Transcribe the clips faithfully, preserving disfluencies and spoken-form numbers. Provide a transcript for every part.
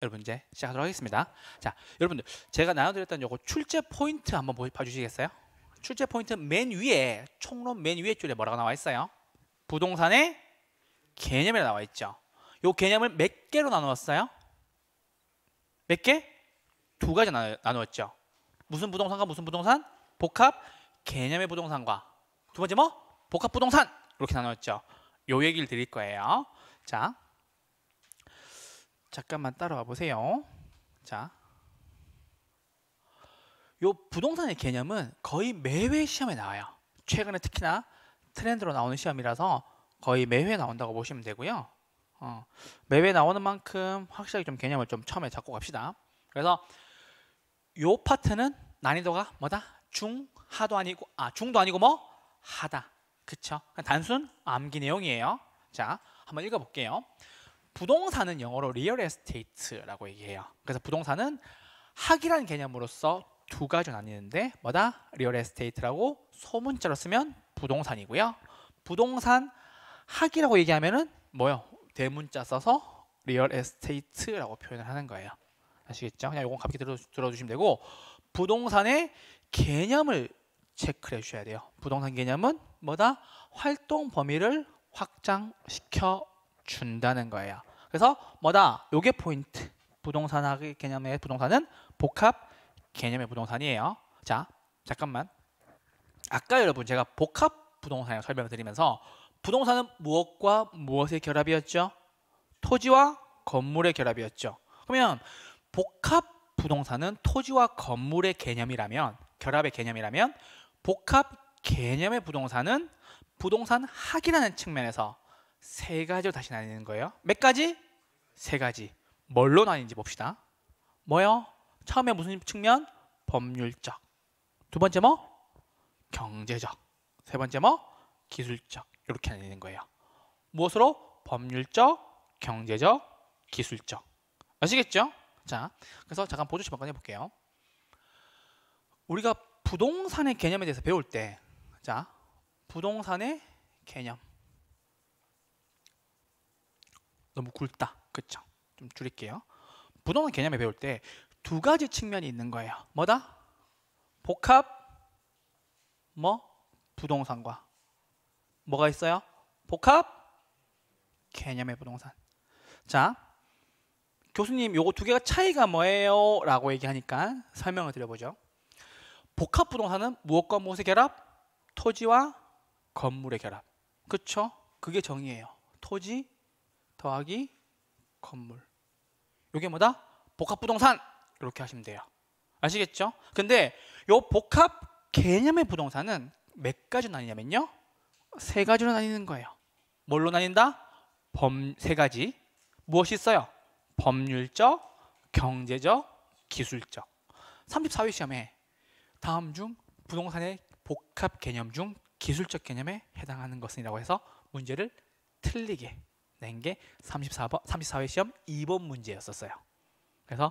여러분 이제 시작하도록 하겠습니다. 자, 여러분들 제가 나눠드렸던 요거 출제 포인트 한번 봐주시겠어요? 출제 포인트 맨 위에 총론 맨 위에 줄에 뭐라고 나와 있어요? 부동산의 개념이 나와 있죠. 요 개념을 몇 개로 나누었어요? 몇 개? 두 가지 나누, 나누었죠. 무슨 부동산과 무슨 부동산? 복합 개념의 부동산과 두 번째 뭐? 복합 부동산 이렇게 나누었죠. 요 얘기를 드릴 거예요. 자, 잠깐만 따라와 보세요. 자, 요 부동산의 개념은 거의 매회 시험에 나와요. 최근에 특히나 트렌드로 나오는 시험이라서 거의 매회 나온다고 보시면 되고요. 어, 매회 나오는 만큼 확실하게 좀 개념을 좀 처음에 잡고 갑시다. 그래서 요 파트는 난이도가 뭐다? 중하도 아니고 아 중도 아니고 뭐? 하다. 그쵸? 단순 암기 내용이에요. 자, 한번 읽어볼게요. 부동산은 영어로 리얼 에스테이트라고 얘기해요. 그래서 부동산은 학이란 개념으로서 두 가지로 나뉘는데 뭐다? 리얼 에스테이트라고 소문자로 쓰면 부동산이고요. 부동산 학이라고 얘기하면은 뭐요? 대문자 써서 리얼 에스테이트라고 표현을 하는 거예요. 아시겠죠? 그냥 요건 가볍게 들어, 들어주시면 되고 부동산의 개념을 체크를 해주셔야 돼요. 부동산 개념은 뭐다? 활동 범위를 확장시켜 준다는 거예요. 그래서 뭐다? 요게 포인트. 부동산학의 개념의 부동산은 복합 개념의 부동산이에요. 자, 잠깐만. 아까 여러분 제가 복합 부동산을 설명을 드리면서 부동산은 무엇과 무엇의 결합이었죠? 토지와 건물의 결합이었죠. 그러면 복합 부동산은 토지와 건물의 개념이라면 결합의 개념이라면 복합 개념의 부동산은 부동산학이라는 측면에서 세 가지로 다시 나뉘는 거예요. 몇 가지? 세 가지. 뭘로 나뉘는지 봅시다. 뭐요? 처음에 무슨 측면? 법률적. 두 번째 뭐? 경제적. 세 번째 뭐? 기술적. 이렇게 나뉘는 거예요. 무엇으로? 법률적, 경제적, 기술적. 아시겠죠? 자, 그래서 잠깐 보조식 한번 해볼게요. 우리가 부동산의 개념에 대해서 배울 때, 자, 부동산의 개념. 너무 굵다. 그쵸? 좀 줄일게요. 부동산 개념에 배울 때 두 가지 측면이 있는 거예요. 뭐다? 복합 뭐? 부동산과 뭐가 있어요? 복합 개념의 부동산. 자, 교수님 요거 두 개가 차이가 뭐예요? 라고 얘기하니까 설명을 드려보죠. 복합 부동산은 무엇과 무엇의 결합? 토지와 건물의 결합. 그쵸? 그게 정의예요. 토지 더하기 건물. 요게 뭐다? 복합 부동산. 이렇게 하시면 돼요. 아시겠죠? 근데 요 복합 개념의 부동산은 몇 가지로 나뉘냐면요. 세 가지로 나뉘는 거예요. 뭘로 나뉜다? 범, 세 가지. 무엇이 있어요? 법률적, 경제적, 기술적. 삼십사 회 시험에 다음 중 부동산의 복합 개념 중 기술적 개념에 해당하는 것은 이라고 해서 문제를 틀리게 낸 게 삼십사 번, 삼십사 회 시험 이 번 문제였었어요. 그래서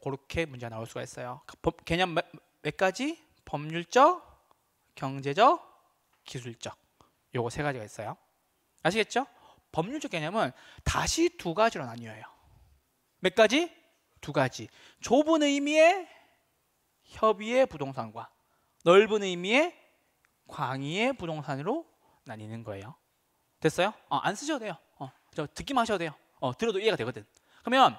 그렇게 문제가 나올 수가 있어요. 개념 몇, 몇 가지? 법률적, 경제적, 기술적. 요거 세 가지가 있어요. 아시겠죠? 법률적 개념은 다시 두 가지로 나뉘어요. 몇 가지? 두 가지. 좁은 의미의 협의의 부동산과 넓은 의미의 광의의 부동산으로 나뉘는 거예요. 됐어요? 어, 안 쓰셔도 돼요. 어, 저 듣기만 하셔도 돼요. 어, 들어도 이해가 되거든. 그러면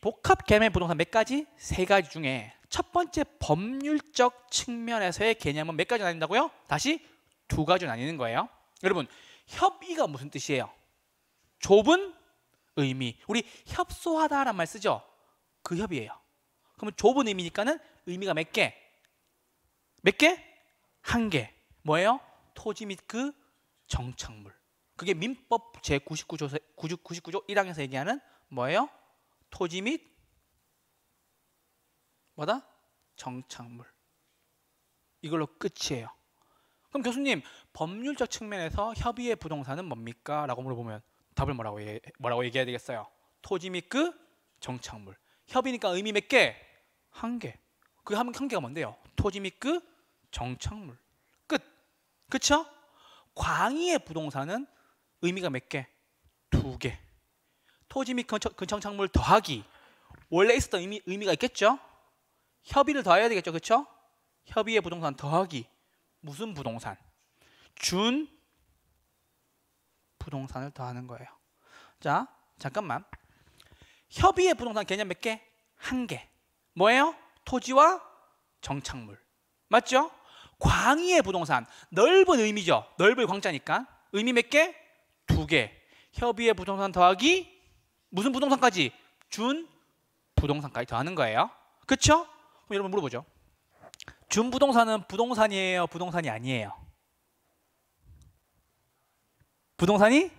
복합 개념의 부동산 몇 가지? 세 가지 중에 첫 번째 법률적 측면에서의 개념은 몇 가지 나뉜다고요? 다시 두 가지로 나뉘는 거예요. 여러분, 협의가 무슨 뜻이에요? 좁은 의미. 우리 협소하다라는 말 쓰죠? 그 협의예요. 그러면 좁은 의미니까는 의미가 몇 개? 몇 개? 한 개. 뭐예요? 토지 및 그 정착물. 그게 민법 제구십구 조 일 항에서 얘기하는 뭐예요? 토지 및 뭐다? 정착물. 이걸로 끝이에요. 그럼 교수님, 법률적 측면에서 협의의 부동산은 뭡니까? 라고 물어보면 답을 뭐라고, 얘기, 뭐라고 얘기해야 되겠어요? 토지 및 그 정착물. 협의니까 의미 몇 개? 한 개. 그 한 개가 뭔데요? 토지 및 그 정착물. 끝. 그쵸? 광의의 부동산은 의미가 몇 개? 두 개. 토지 및 그 정착물 더하기 원래 있었던 의미, 의미가 있겠죠? 협의를 더해야 되겠죠, 그렇죠? 협의의 부동산 더하기 무슨 부동산? 준 부동산을 더하는 거예요. 자, 잠깐만. 협의의 부동산 개념 몇 개? 한 개. 뭐예요? 토지와 정착물. 맞죠? 광의의 부동산, 넓은 의미죠. 넓을 광자니까. 의미 몇 개? 두 개. 협의의 부동산 더하기 무슨 부동산까지? 준 부동산까지 더하는 거예요. 그렇죠? 그럼 여러분 물어보죠. 준 부동산은 부동산이에요, 부동산이 아니에요? 부동산이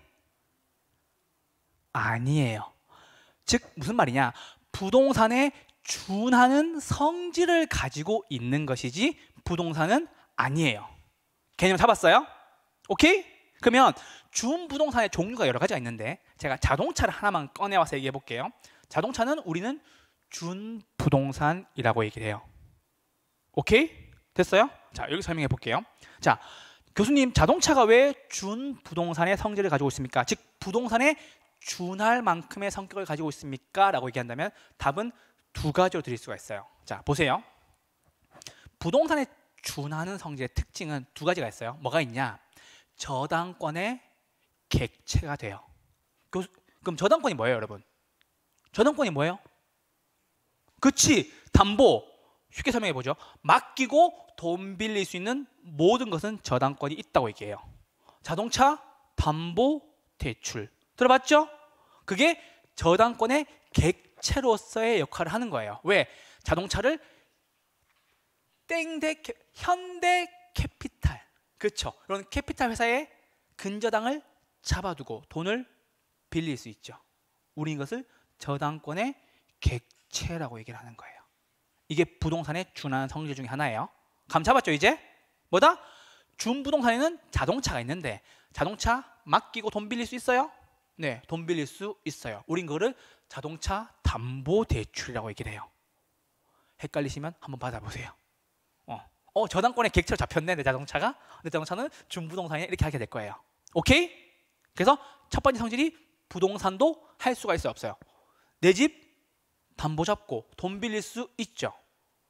아니에요. 즉 무슨 말이냐? 부동산에 준하는 성질을 가지고 있는 것이지 부동산은 아니에요. 개념 잡았어요? 오케이? 그러면 준 부동산의 종류가 여러 가지가 있는데 제가 자동차를 하나만 꺼내와서 얘기해 볼게요. 자동차는 우리는 준 부동산이라고 얘기를 해요. 오케이? 됐어요? 자, 여기 설명해 볼게요. 자, 교수님 자동차가 왜 준 부동산의 성질을 가지고 있습니까? 즉 부동산에 준할 만큼의 성격을 가지고 있습니까? 라고 얘기한다면 답은 두 가지로 드릴 수가 있어요. 자, 보세요. 부동산에 준하는 성질의 특징은 두 가지가 있어요. 뭐가 있냐? 저당권의 객체가 돼요. 교수, 그럼 저당권이 뭐예요, 여러분? 저당권이 뭐예요? 그치, 담보. 쉽게 설명해보죠. 맡기고 돈 빌릴 수 있는 모든 것은 저당권이 있다고 얘기해요. 자동차, 담보, 대출. 들어봤죠? 그게 저당권의 객체로서의 역할을 하는 거예요. 왜? 자동차를 땡대 현대 캐피탈, 그렇죠? 이런 캐피탈 회사의 근저당을 잡아두고 돈을 빌릴 수 있죠. 우린 이것을 저당권의 객체라고 얘기를 하는 거예요. 이게 부동산의 준하는 성질 중에 하나예요. 감 잡았죠 이제? 뭐다? 준 부동산에는 자동차가 있는데 자동차 맡기고 돈 빌릴 수 있어요? 네, 돈 빌릴 수 있어요. 우린 그거를 자동차 담보 대출이라고 얘기를 해요. 헷갈리시면 한번 받아보세요. 어, 어 저당권의 객체로 잡혔네 내 자동차가. 내 자동차는 준부동산에 이렇게 하게 될 거예요. 오케이? 그래서 첫 번째 성질이 부동산도 할 수가 있어요, 없어요? 내 집 담보 잡고 돈 빌릴 수 있죠.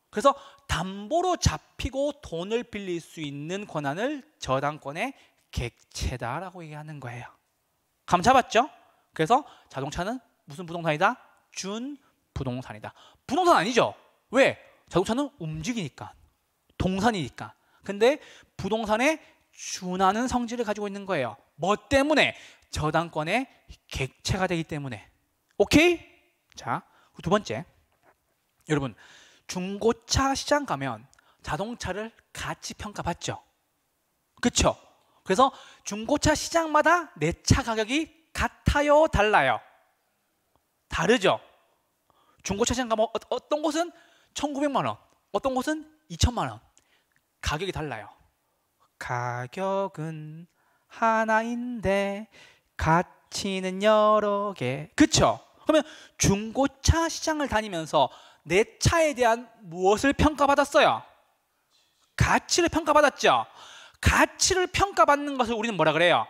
그래서 담보로 잡히고 돈을 빌릴 수 있는 권한을 저당권의 객체다라고 얘기하는 거예요. 감 잡았죠? 그래서 자동차는 무슨 부동산이다? 준 부동산이다. 부동산 아니죠? 왜? 자동차는 움직이니까, 동산이니까. 근데 부동산에 준하는 성질을 가지고 있는 거예요. 뭐 때문에? 저당권의 객체가 되기 때문에. 오케이? 자, 두 번째. 여러분, 중고차 시장 가면 자동차를 같이 평가받죠? 그쵸? 그래서 중고차 시장마다 내 차 가격이 같아요, 달라요? 다르죠? 중고차 시장 가면 어떤 곳은 천구백만 원, 어떤 곳은 이천만 원. 가격이 달라요. 가격은 하나인데 가치는 여러 개. 그쵸? 그러면 중고차 시장을 다니면서 내 차에 대한 무엇을 평가받았어요? 가치를 평가받았죠? 가치를 평가받는 것을 우리는 뭐라 그래요?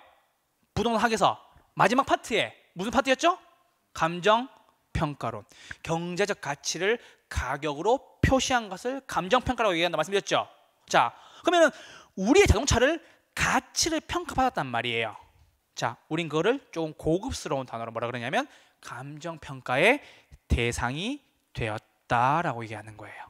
부동산 학에서 마지막 파트에 무슨 파트였죠? 감정평가론. 경제적 가치를 가격으로 표시한 것을 감정평가라고 얘기한다 말씀드렸죠? 자, 그러면 우리의 자동차를 가치를 평가받았단 말이에요. 자, 우린 그거를 조금 고급스러운 단어로 뭐라 그러냐면 감정평가의 대상이 되었다라고 얘기하는 거예요.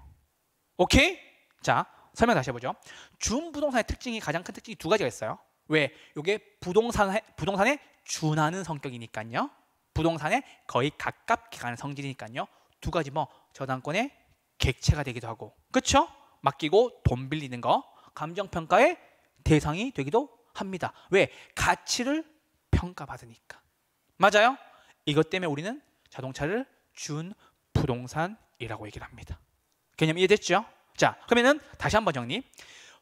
오케이? 자, 설명 다시 해보죠. 준 부동산의 특징이 가장 큰 특징이 두 가지가 있어요. 왜? 이게 부동산에, 부동산에 준하는 성격이니까요. 부동산에 거의 가깝게 가는 성질이니까요. 두 가지 뭐 저당권의 객체가 되기도 하고, 그쵸? 맡기고 돈 빌리는 거 감정평가의 대상이 되기도 합니다. 왜? 가치를 평가받으니까. 맞아요? 이것 때문에 우리는 자동차를 준 부동산이라고 얘기를 합니다. 개념 이해됐죠? 자, 그러면은 다시 한번 정리.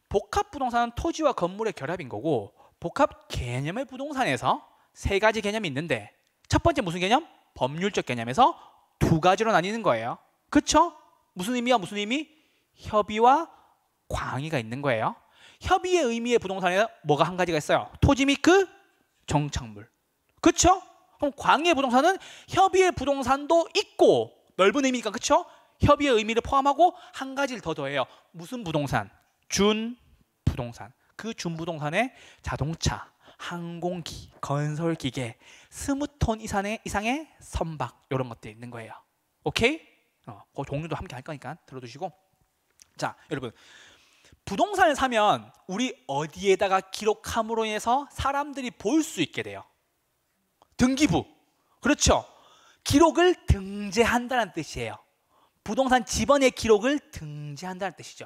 복합 부동산은 토지와 건물의 결합인 거고 복합 개념의 부동산에서 세 가지 개념이 있는데 첫 번째 무슨 개념? 법률적 개념에서 두 가지로 나뉘는 거예요. 그쵸? 무슨 의미와 무슨 의미? 협의와 광의가 있는 거예요. 협의의 의미의 부동산에 뭐가 한 가지가 있어요? 토지 및 그 정착물. 그쵸? 그럼 광의의 부동산은 협의의 부동산도 있고 넓은 의미니까 그렇죠? 협의의 의미를 포함하고 한 가지를 더 더해요. 무슨 부동산? 준 부동산. 그 준 부동산에 자동차, 항공기, 건설기계, 스무 톤 이상의, 이상의 선박 이런 것들이 있는 거예요. 오케이? 어, 그 종류도 함께 할 거니까 들어두시고. 자, 여러분. 부동산을 사면 우리 어디에다가 기록함으로 인해서 사람들이 볼 수 있게 돼요. 등기부. 그렇죠? 기록을 등재한다는 뜻이에요. 부동산 지번의 기록을 등재한다는 뜻이죠.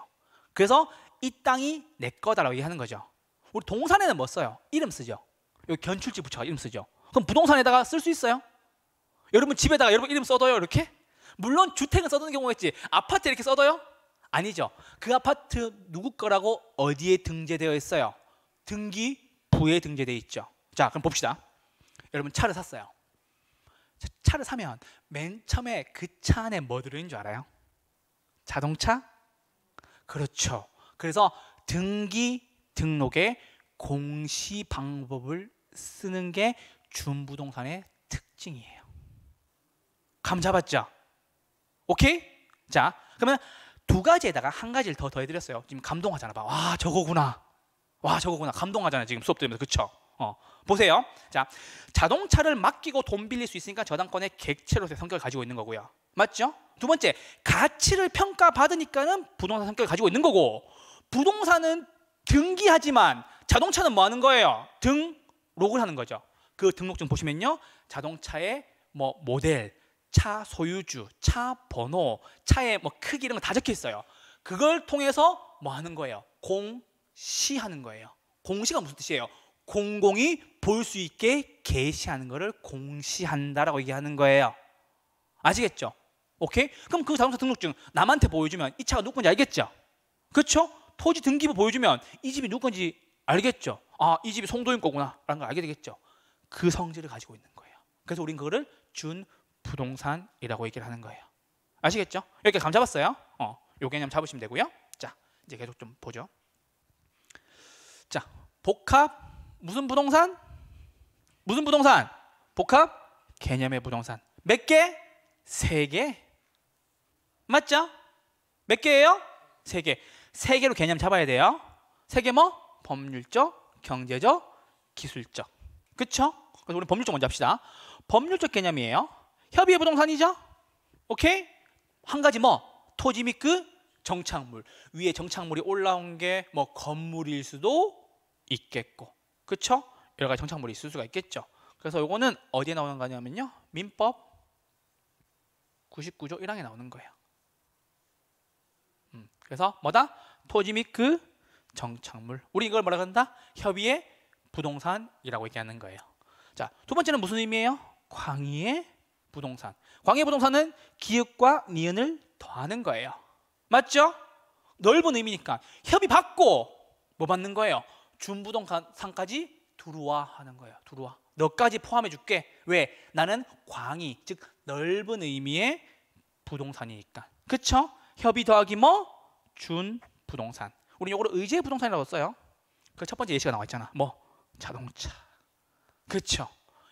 그래서 이 땅이 내 거다라고 얘기하는 거죠. 우리 동산에는 뭐 써요? 이름 쓰죠. 여기 견출지 붙여서 이름 쓰죠. 그럼 부동산에다가 쓸 수 있어요? 여러분 집에다가 여러분 이름 써둬요 이렇게? 물론 주택은 써두는 경우가 있지. 아파트 이렇게 써둬요? 아니죠. 그 아파트 누구 거라고 어디에 등재되어 있어요? 등기부에 등재되어 있죠. 자, 그럼 봅시다. 여러분 차를 샀어요. 차를 사면 맨 처음에 그 차 안에 뭐 들어있는 줄 알아요? 자동차? 그렇죠. 그래서 등기 등록의 공시 방법을 쓰는 게 준부동산의 특징이에요. 감 잡았죠? 오케이? 자, 그러면 두 가지에다가 한 가지를 더 더해드렸어요. 지금 감동하잖아. 봐. 와, 저거구나. 와, 저거구나. 감동하잖아. 지금 수업 들으면서. 그렇죠? 어, 보세요. 자, 자동차를 맡기고 돈 빌릴 수 있으니까 저당권의 객체로서의 성격을 가지고 있는 거고요. 맞죠? 두 번째, 가치를 평가받으니까는 부동산 성격을 가지고 있는 거고, 부동산은 등기하지만 자동차는 뭐 하는 거예요? 등록을 하는 거죠. 그 등록증 보시면요, 자동차의 뭐 모델, 차 소유주, 차 번호, 차의 뭐 크기 이런 거 다 적혀 있어요. 그걸 통해서 뭐 하는 거예요? 공시하는 거예요. 공시가 무슨 뜻이에요? 공공이 볼 수 있게 게시하는 거를 공시한다라고 얘기하는 거예요. 아시겠죠? 오케이? 그럼 그 자동차 등록증 남한테 보여주면 이 차가 누구 건지 알겠죠? 그렇죠? 토지 등기부 보여주면 이 집이 누구 건지 알겠죠? 아, 이 집이 송도인 거구나 라는 걸 알게 되겠죠? 그 성질을 가지고 있는 거예요. 그래서 우린 그거를 준 부동산이라고 얘기를 하는 거예요. 아시겠죠? 이렇게 감 잡았어요? 어, 요 개념 잡으시면 되고요. 자, 이제 계속 좀 보죠. 자, 복합 무슨 부동산? 무슨 부동산? 복합 개념의 부동산. 몇 개? 세 개. 맞죠? 몇 개예요? 세 개. 세 개로 개념 잡아야 돼요. 세 개 뭐? 법률적, 경제적, 기술적. 그쵸? 그래서 우리 법률적 먼저 합시다. 법률적 개념이에요. 협의의 부동산이죠? 오케이? 한 가지 뭐? 토지 및 그 정착물. 위에 정착물이 올라온 게 뭐 건물일 수도 있겠고. 그쵸? 여러 가지 정착물이 있을 수가 있겠죠. 그래서 이거는 어디에 나오는 거냐면요, 민법 구십구 조 일 항에 나오는 거예요. 음, 그래서 뭐다? 토지 및 그 정착물. 우리 이걸 뭐라고 한다? 협의의 부동산이라고 얘기하는 거예요. 자, 두 번째는 무슨 의미예요? 광의의 부동산. 광의의 부동산은 기읍과 니은을 더하는 거예요. 맞죠? 넓은 의미니까 협의 받고 뭐 받는 거예요? 준부동산까지 들어와 하는 거예요. 들어와. 너까지 포함해 줄게. 왜? 나는 광의, 즉 넓은 의미의 부동산이니까. 그쵸? 협의 더하기 뭐? 준부동산. 우리 이거를 의제의 부동산이라고 써요. 그 첫 번째 예시가 나와 있잖아. 뭐? 자동차. 그쵸?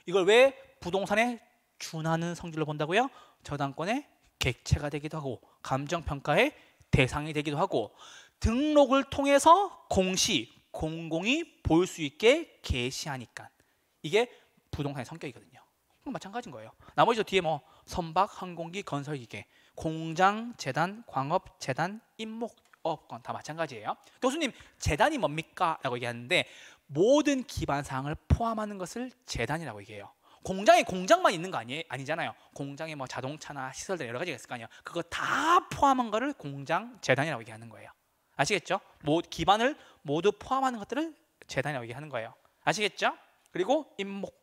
이걸 왜 부동산에 준하는 성질로 본다고요? 저당권의 객체가 되기도 하고, 감정평가의 대상이 되기도 하고, 등록을 통해서 공시, 공공이 볼 수 있게 게시하니까 이게 부동산의 성격이거든요. 그럼 마찬가지인 거예요. 나머지 저 뒤에 뭐 선박, 항공기, 건설기계, 공장, 재단, 광업, 재단, 임목, 업권 다 마찬가지예요. 교수님, 재단이 뭡니까? 라고 얘기하는데 모든 기반사항을 포함하는 것을 재단이라고 얘기해요. 공장에 공장만 있는 거 아니, 아니잖아요. 공장에 뭐 자동차나 시설들 여러 가지가 있을 거 아니에요. 그거 다 포함한 거를 공장, 재단이라고 얘기하는 거예요. 아시겠죠? 모, 기반을 모두 포함하는 것들을 재단이라고 얘기하는 거예요. 아시겠죠? 그리고 임목.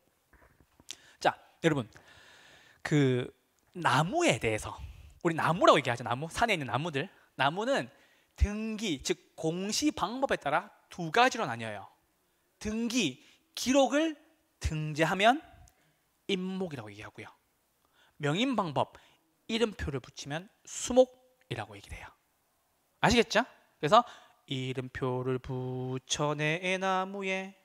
자, 여러분, 그 나무에 대해서 우리 나무라고 얘기하죠. 나무, 산에 있는 나무들. 나무는 등기, 즉 공시 방법에 따라 두 가지로 나뉘어요. 등기, 기록을 등재하면 임목이라고 얘기하고요. 명인 방법, 이름표를 붙이면 수목이라고 얘기해요. 아시겠죠? 그래서 이름표를 붙여내 나무에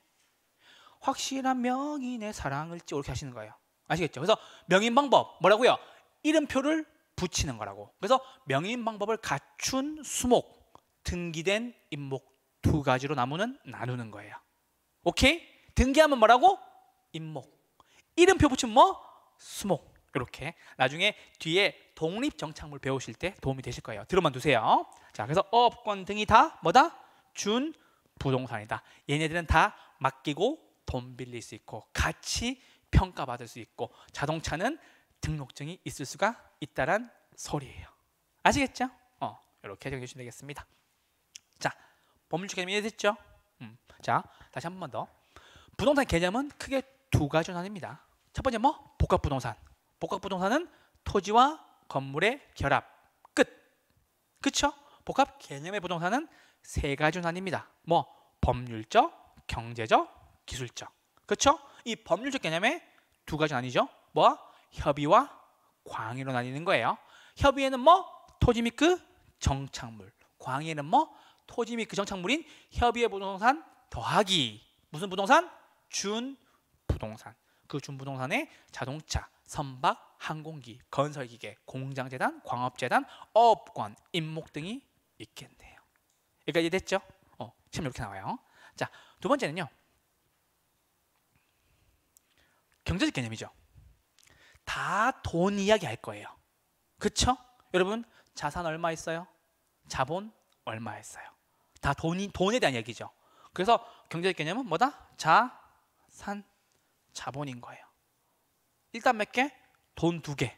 확실한 명인의 사랑을 찌 이렇게 하시는 거예요. 아시겠죠? 그래서 명인 방법 뭐라고요? 이름표를 붙이는 거라고. 그래서 명인 방법을 갖춘 수목, 등기된 임목 두 가지로 나누는, 나누는 거예요. 오케이? 등기하면 뭐라고? 임목. 이름표 붙이면 뭐? 수목. 이렇게 나중에 뒤에 독립정착물 배우실 때 도움이 되실 거예요. 들어만 두세요. 자, 그래서 어업권 등이 다 뭐다? 준 부동산이다. 얘네들은 다 맡기고 돈 빌릴 수 있고 같이 평가받을 수 있고 자동차는 등록증이 있을 수가 있다란 소리예요. 아시겠죠? 어, 이렇게 정해 주시면 되겠습니다. 자, 법률 개념이 이해됐죠? 음, 자, 다시 한 번 더. 부동산 개념은 크게 두 가지로 나뉩니다. 첫 번째 뭐? 복합부동산. 복합부동산은 토지와 건물의 결합. 끝. 그쵸? 복합 개념의 부동산은 세 가지로 나뉩니다. 뭐? 법률적, 경제적, 기술적. 그쵸? 이 법률적 개념의 두 가지 나뉘죠. 뭐? 협의와 광의로 나뉘는 거예요. 협의에는 뭐? 토지 및 그 정착물. 광의에는 뭐? 토지 및 그 정착물인 협의의 부동산 더하기. 무슨 부동산? 준 부동산. 그 준 부동산에 자동차, 선박, 항공기, 건설기계, 공장재단, 광업재단, 어업권, 임목 등이 있겠네요. 여기까지 이해됐죠? 어, 지금 이렇게 나와요. 자, 두 번째는요. 경제적 개념이죠. 다 돈 이야기 할 거예요. 그쵸? 여러분, 자산 얼마 있어요? 자본 얼마 했어요? 다 돈이, 돈에 대한 얘기죠. 그래서 경제적 개념은 뭐다? 자산, 자본인 거예요. 일단 몇 개? 돈 두 개.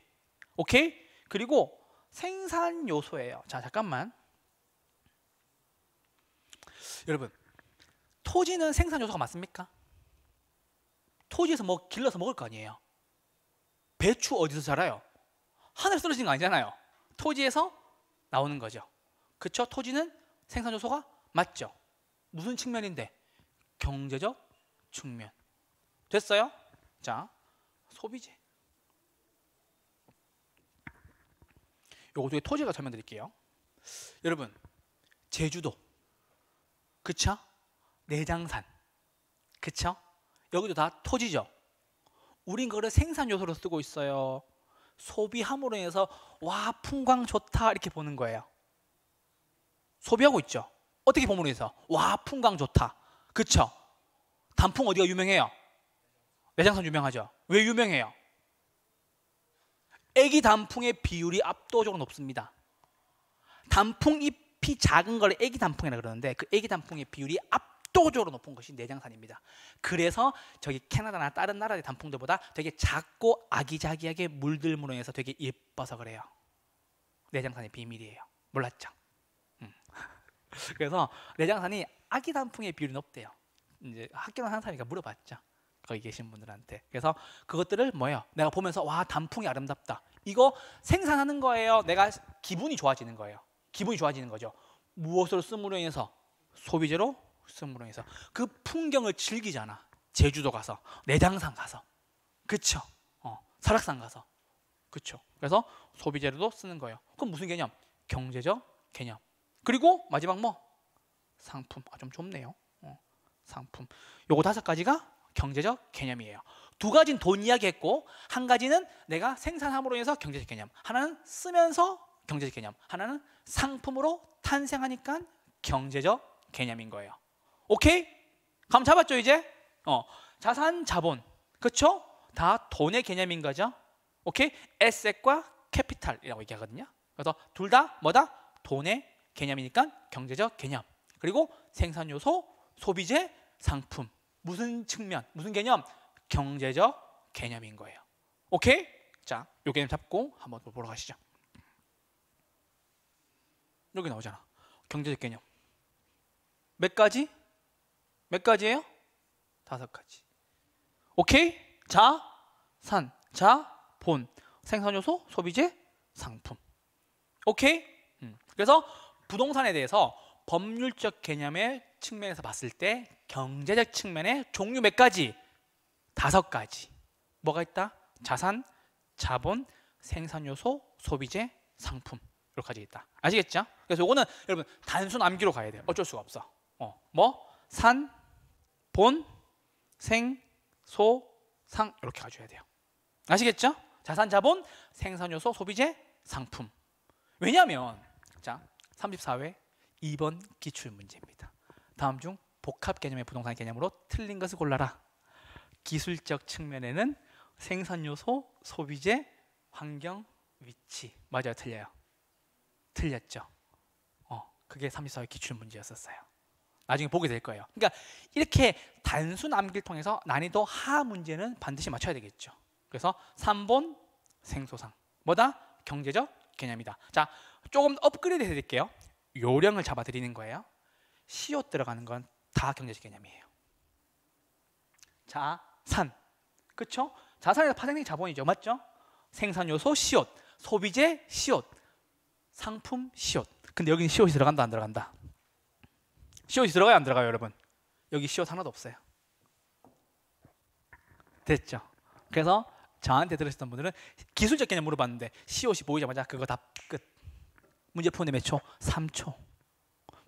오케이? 그리고 생산 요소예요. 자, 잠깐만. 여러분, 토지는 생산 요소가 맞습니까? 토지에서 뭐 길러서 먹을 거 아니에요. 배추 어디서 자라요? 하늘에 떨어진 거 아니잖아요. 토지에서 나오는 거죠. 그쵸? 토지는 생산 요소가 맞죠. 무슨 측면인데? 경제적 측면. 됐어요? 자, 소비재. 요거 되게 토지가 설명드릴게요. 여러분, 제주도. 그쵸? 내장산. 그쵸? 여기도 다 토지죠. 우린 그걸 생산 요소로 쓰고 있어요. 소비함으로 인해서 와, 풍광 좋다 이렇게 보는 거예요. 소비하고 있죠. 어떻게 봄으로 인해서 와, 풍광 좋다. 그쵸? 단풍 어디가 유명해요? 내장산 유명하죠. 왜 유명해요? 애기 단풍의 비율이 압도적으로 높습니다. 단풍 잎이 작은 걸 애기 단풍이라 그러는데 그 애기 단풍의 비율이 압도적으로 높은 것이 내장산입니다. 그래서 저기 캐나다나 다른 나라의 단풍들보다 되게 작고 아기자기하게 물들므로 해서 되게 예뻐서 그래요. 내장산의 비밀이에요. 몰랐죠? 음. 그래서 내장산이 아기 단풍의 비율이 높대요. 이제 학교를 하는 사람이니까 물어봤죠. 거기 계신 분들한테. 그래서 그것들을 뭐예요? 내가 보면서 와, 단풍이 아름답다. 이거 생산하는 거예요. 내가 기분이 좋아지는 거예요. 기분이 좋아지는 거죠. 무엇으로 쓰므로 인해서? 소비재로 쓰므로 인해서. 그 풍경을 즐기잖아. 제주도 가서, 내장산 가서. 그쵸? 어, 설악산 가서. 그쵸? 그래서 소비재로도 쓰는 거예요. 그럼 무슨 개념? 경제적 개념. 그리고 마지막 뭐? 상품. 아, 좀 좁네요. 어, 상품. 요거 다섯 가지가 경제적 개념이에요. 두 가지는 돈 이야기했고 한 가지는 내가 생산함으로 인해서 경제적 개념, 하나는 쓰면서 경제적 개념, 하나는 상품으로 탄생하니까 경제적 개념인 거예요. 오케이? 감 잡았죠 이제? 어, 자산, 자본, 그쵸? 다 돈의 개념인 거죠. 오케이? 에셋과 캐피탈이라고 얘기하거든요. 그래서 둘 다 뭐다? 돈의 개념이니까 경제적 개념. 그리고 생산 요소, 소비재, 상품. 무슨 측면, 무슨 개념? 경제적 개념인 거예요. 오케이? 자, 요 개념 잡고 한번 보러 가시죠. 여기 나오잖아. 경제적 개념. 몇 가지? 몇 가지예요? 다섯 가지. 오케이? 자, 산, 자, 본, 생산요소, 소비재, 상품. 오케이? 음. 그래서 부동산에 대해서 법률적 개념의 측면에서 봤을 때 경제적 측면의 종류 몇 가지? 다섯 가지. 뭐가 있다? 자산, 자본, 생산요소, 소비재, 상품. 이렇게 가지 있다. 아시겠죠? 그래서 이거는 여러분 단순 암기로 가야 돼요. 어쩔 수가 없어. 어, 뭐? 산, 본, 생, 소, 상. 이렇게 가줘야 돼요. 아시겠죠? 자산, 자본, 생산요소, 소비재, 상품. 왜냐하면 자, 삼십사 회 이 번 기출문제입니다. 다음 중 복합 개념의 부동산 개념으로 틀린 것을 골라라. 기술적 측면에는 생산 요소, 소비재, 환경, 위치. 맞아요, 틀려요? 틀렸죠. 어, 그게 삼십사 회 기출문제였었어요. 나중에 보게 될 거예요. 그러니까 이렇게 단순 암기를 통해서 난이도 하 문제는 반드시 맞춰야 되겠죠. 그래서 삼 번 생소상. 뭐다? 경제적 개념이다. 자, 조금 업그레이드 해드릴게요. 요령을 잡아드리는 거예요. 시옷 들어가는 건 다 경제적 개념이에요. 자산, 그쵸? 자산에서 파생된 자본이죠, 맞죠? 생산요소 시옷, 소비재 시옷, 상품 시옷. 근데 여기는 시옷이 들어간다, 안 들어간다? 시옷이 들어가요, 안 들어가요, 여러분? 여기 시옷 하나도 없어요. 됐죠? 그래서 저한테 들으셨던 분들은 기술적 개념 물어봤는데 시옷이 보이자마자 그거 다 끝. 문제 푸는데 몇 초? 삼 초.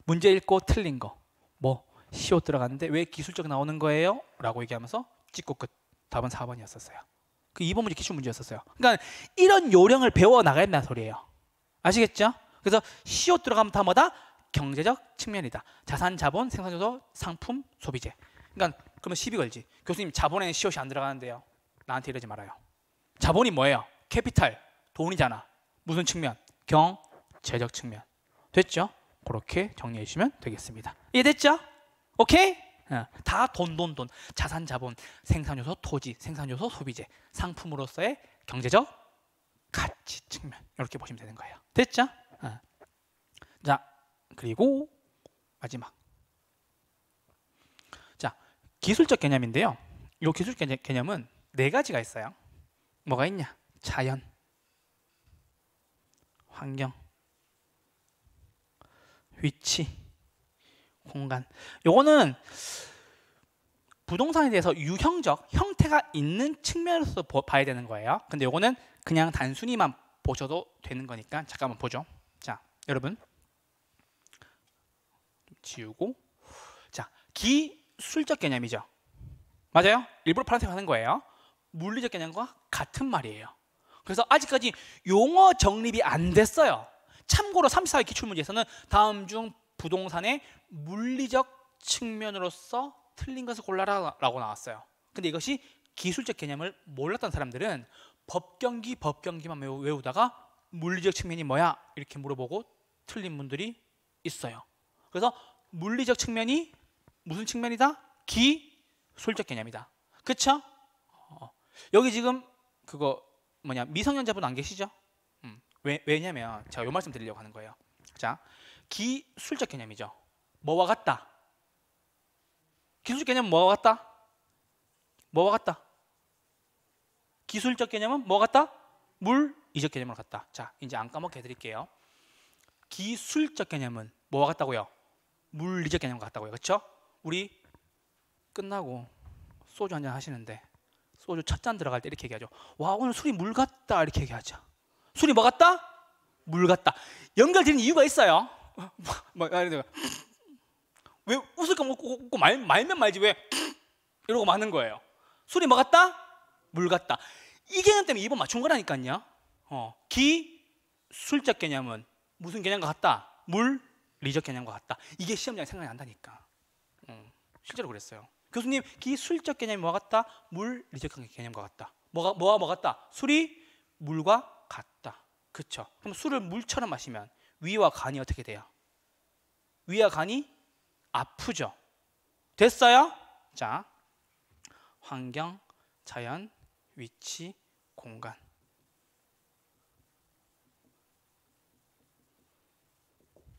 문제 읽고 틀린 거 뭐 시옷 들어갔는데 왜 기술적 나오는 거예요? 라고 얘기하면서 찍고 끝. 답은 사 번이었었어요. 그 이 번 문제 기출 문제였었어요. 그러니까 이런 요령을 배워나가야 된다는 소리예요. 아시겠죠? 그래서 시옷 들어가면 다 뭐다? 경제적 측면이다. 자산, 자본, 생산요소, 상품, 소비재. 그러니까 그러면 시비 걸지. 교수님, 자본에는 시옷이 안 들어가는데요. 나한테 이러지 말아요. 자본이 뭐예요? 캐피탈, 돈이잖아. 무슨 측면? 경제적 측면. 됐죠? 그렇게 정리해 주시면 되겠습니다. 이해됐죠? 오케이? 어. 다 돈, 돈, 돈. 자산, 자본, 생산요소, 토지, 생산요소, 소비재, 상품으로서의 경제적 가치 측면. 이렇게 보시면 되는 거예요. 됐죠? 어. 자, 그리고 마지막. 자, 기술적 개념인데요. 이 기술 개념은 네 가지가 있어요. 뭐가 있냐? 자연, 환경, 위치, 공간. 요거는 부동산에 대해서 유형적, 형태가 있는 측면으로서 봐야 되는 거예요. 근데 요거는 그냥 단순히만 보셔도 되는 거니까 잠깐만 보죠. 자, 여러분 지우고. 자, 기술적 개념이죠. 맞아요? 일부러 파란색 하는 거예요. 물리적 개념과 같은 말이에요. 그래서 아직까지 용어 정립이 안 됐어요. 참고로 삼십사 회 기출문제에서는 다음 중 부동산의 물리적 측면으로서 틀린 것을 골라라 라고 나왔어요. 근데 이것이 기술적 개념을 몰랐던 사람들은 법경기 법경기만 외우다가 물리적 측면이 뭐야? 이렇게 물어보고 틀린 분들이 있어요. 그래서 물리적 측면이 무슨 측면이다? 기술적 개념이다. 그쵸? 어. 여기 지금 그거 뭐냐, 미성년자분 안 계시죠? 음. 왜, 왜냐면 제가 요 말씀 드리려고 하는 거예요. 자, 기술적 개념이죠. 뭐와 같다? 기술적 개념은 뭐와 같다? 뭐와 같다? 기술적 개념은 뭐와 같다? 물리적 개념으로 같다. 자, 이제 안 까먹게 해드릴게요. 기술적 개념은 뭐와 같다고요? 물리적 개념과 같다고요. 그렇죠? 우리 끝나고 소주 한잔 하시는데 소주 첫 잔 들어갈 때 이렇게 얘기하죠. 와, 오늘 술이 물 같다. 이렇게 얘기하죠. 술이 뭐 같다? 물 같다. 연결되는 이유가 있어요. 왜 웃을 거 웃고, 웃고 말, 말면 말지 왜 이러고 마는 거예요. 술이 뭐 같다? 물 같다. 이 개념 때문에 이 번 맞춘 거라니까요. 어, 기술적 개념은 무슨 개념과 같다? 물리적 개념과 같다. 이게 시험장에 생각이 난다니까. 음, 실제로 그랬어요. 교수님, 기술적 개념이 뭐와 같다? 물리적 개념과 같다. 뭐가, 뭐와 뭐 같다? 술이 물과 같다. 그쵸? 그럼 술을 물처럼 마시면 위와 간이 어떻게 돼요? 위와 간이 아프죠? 됐어요? 자, 환경, 자연, 위치, 공간.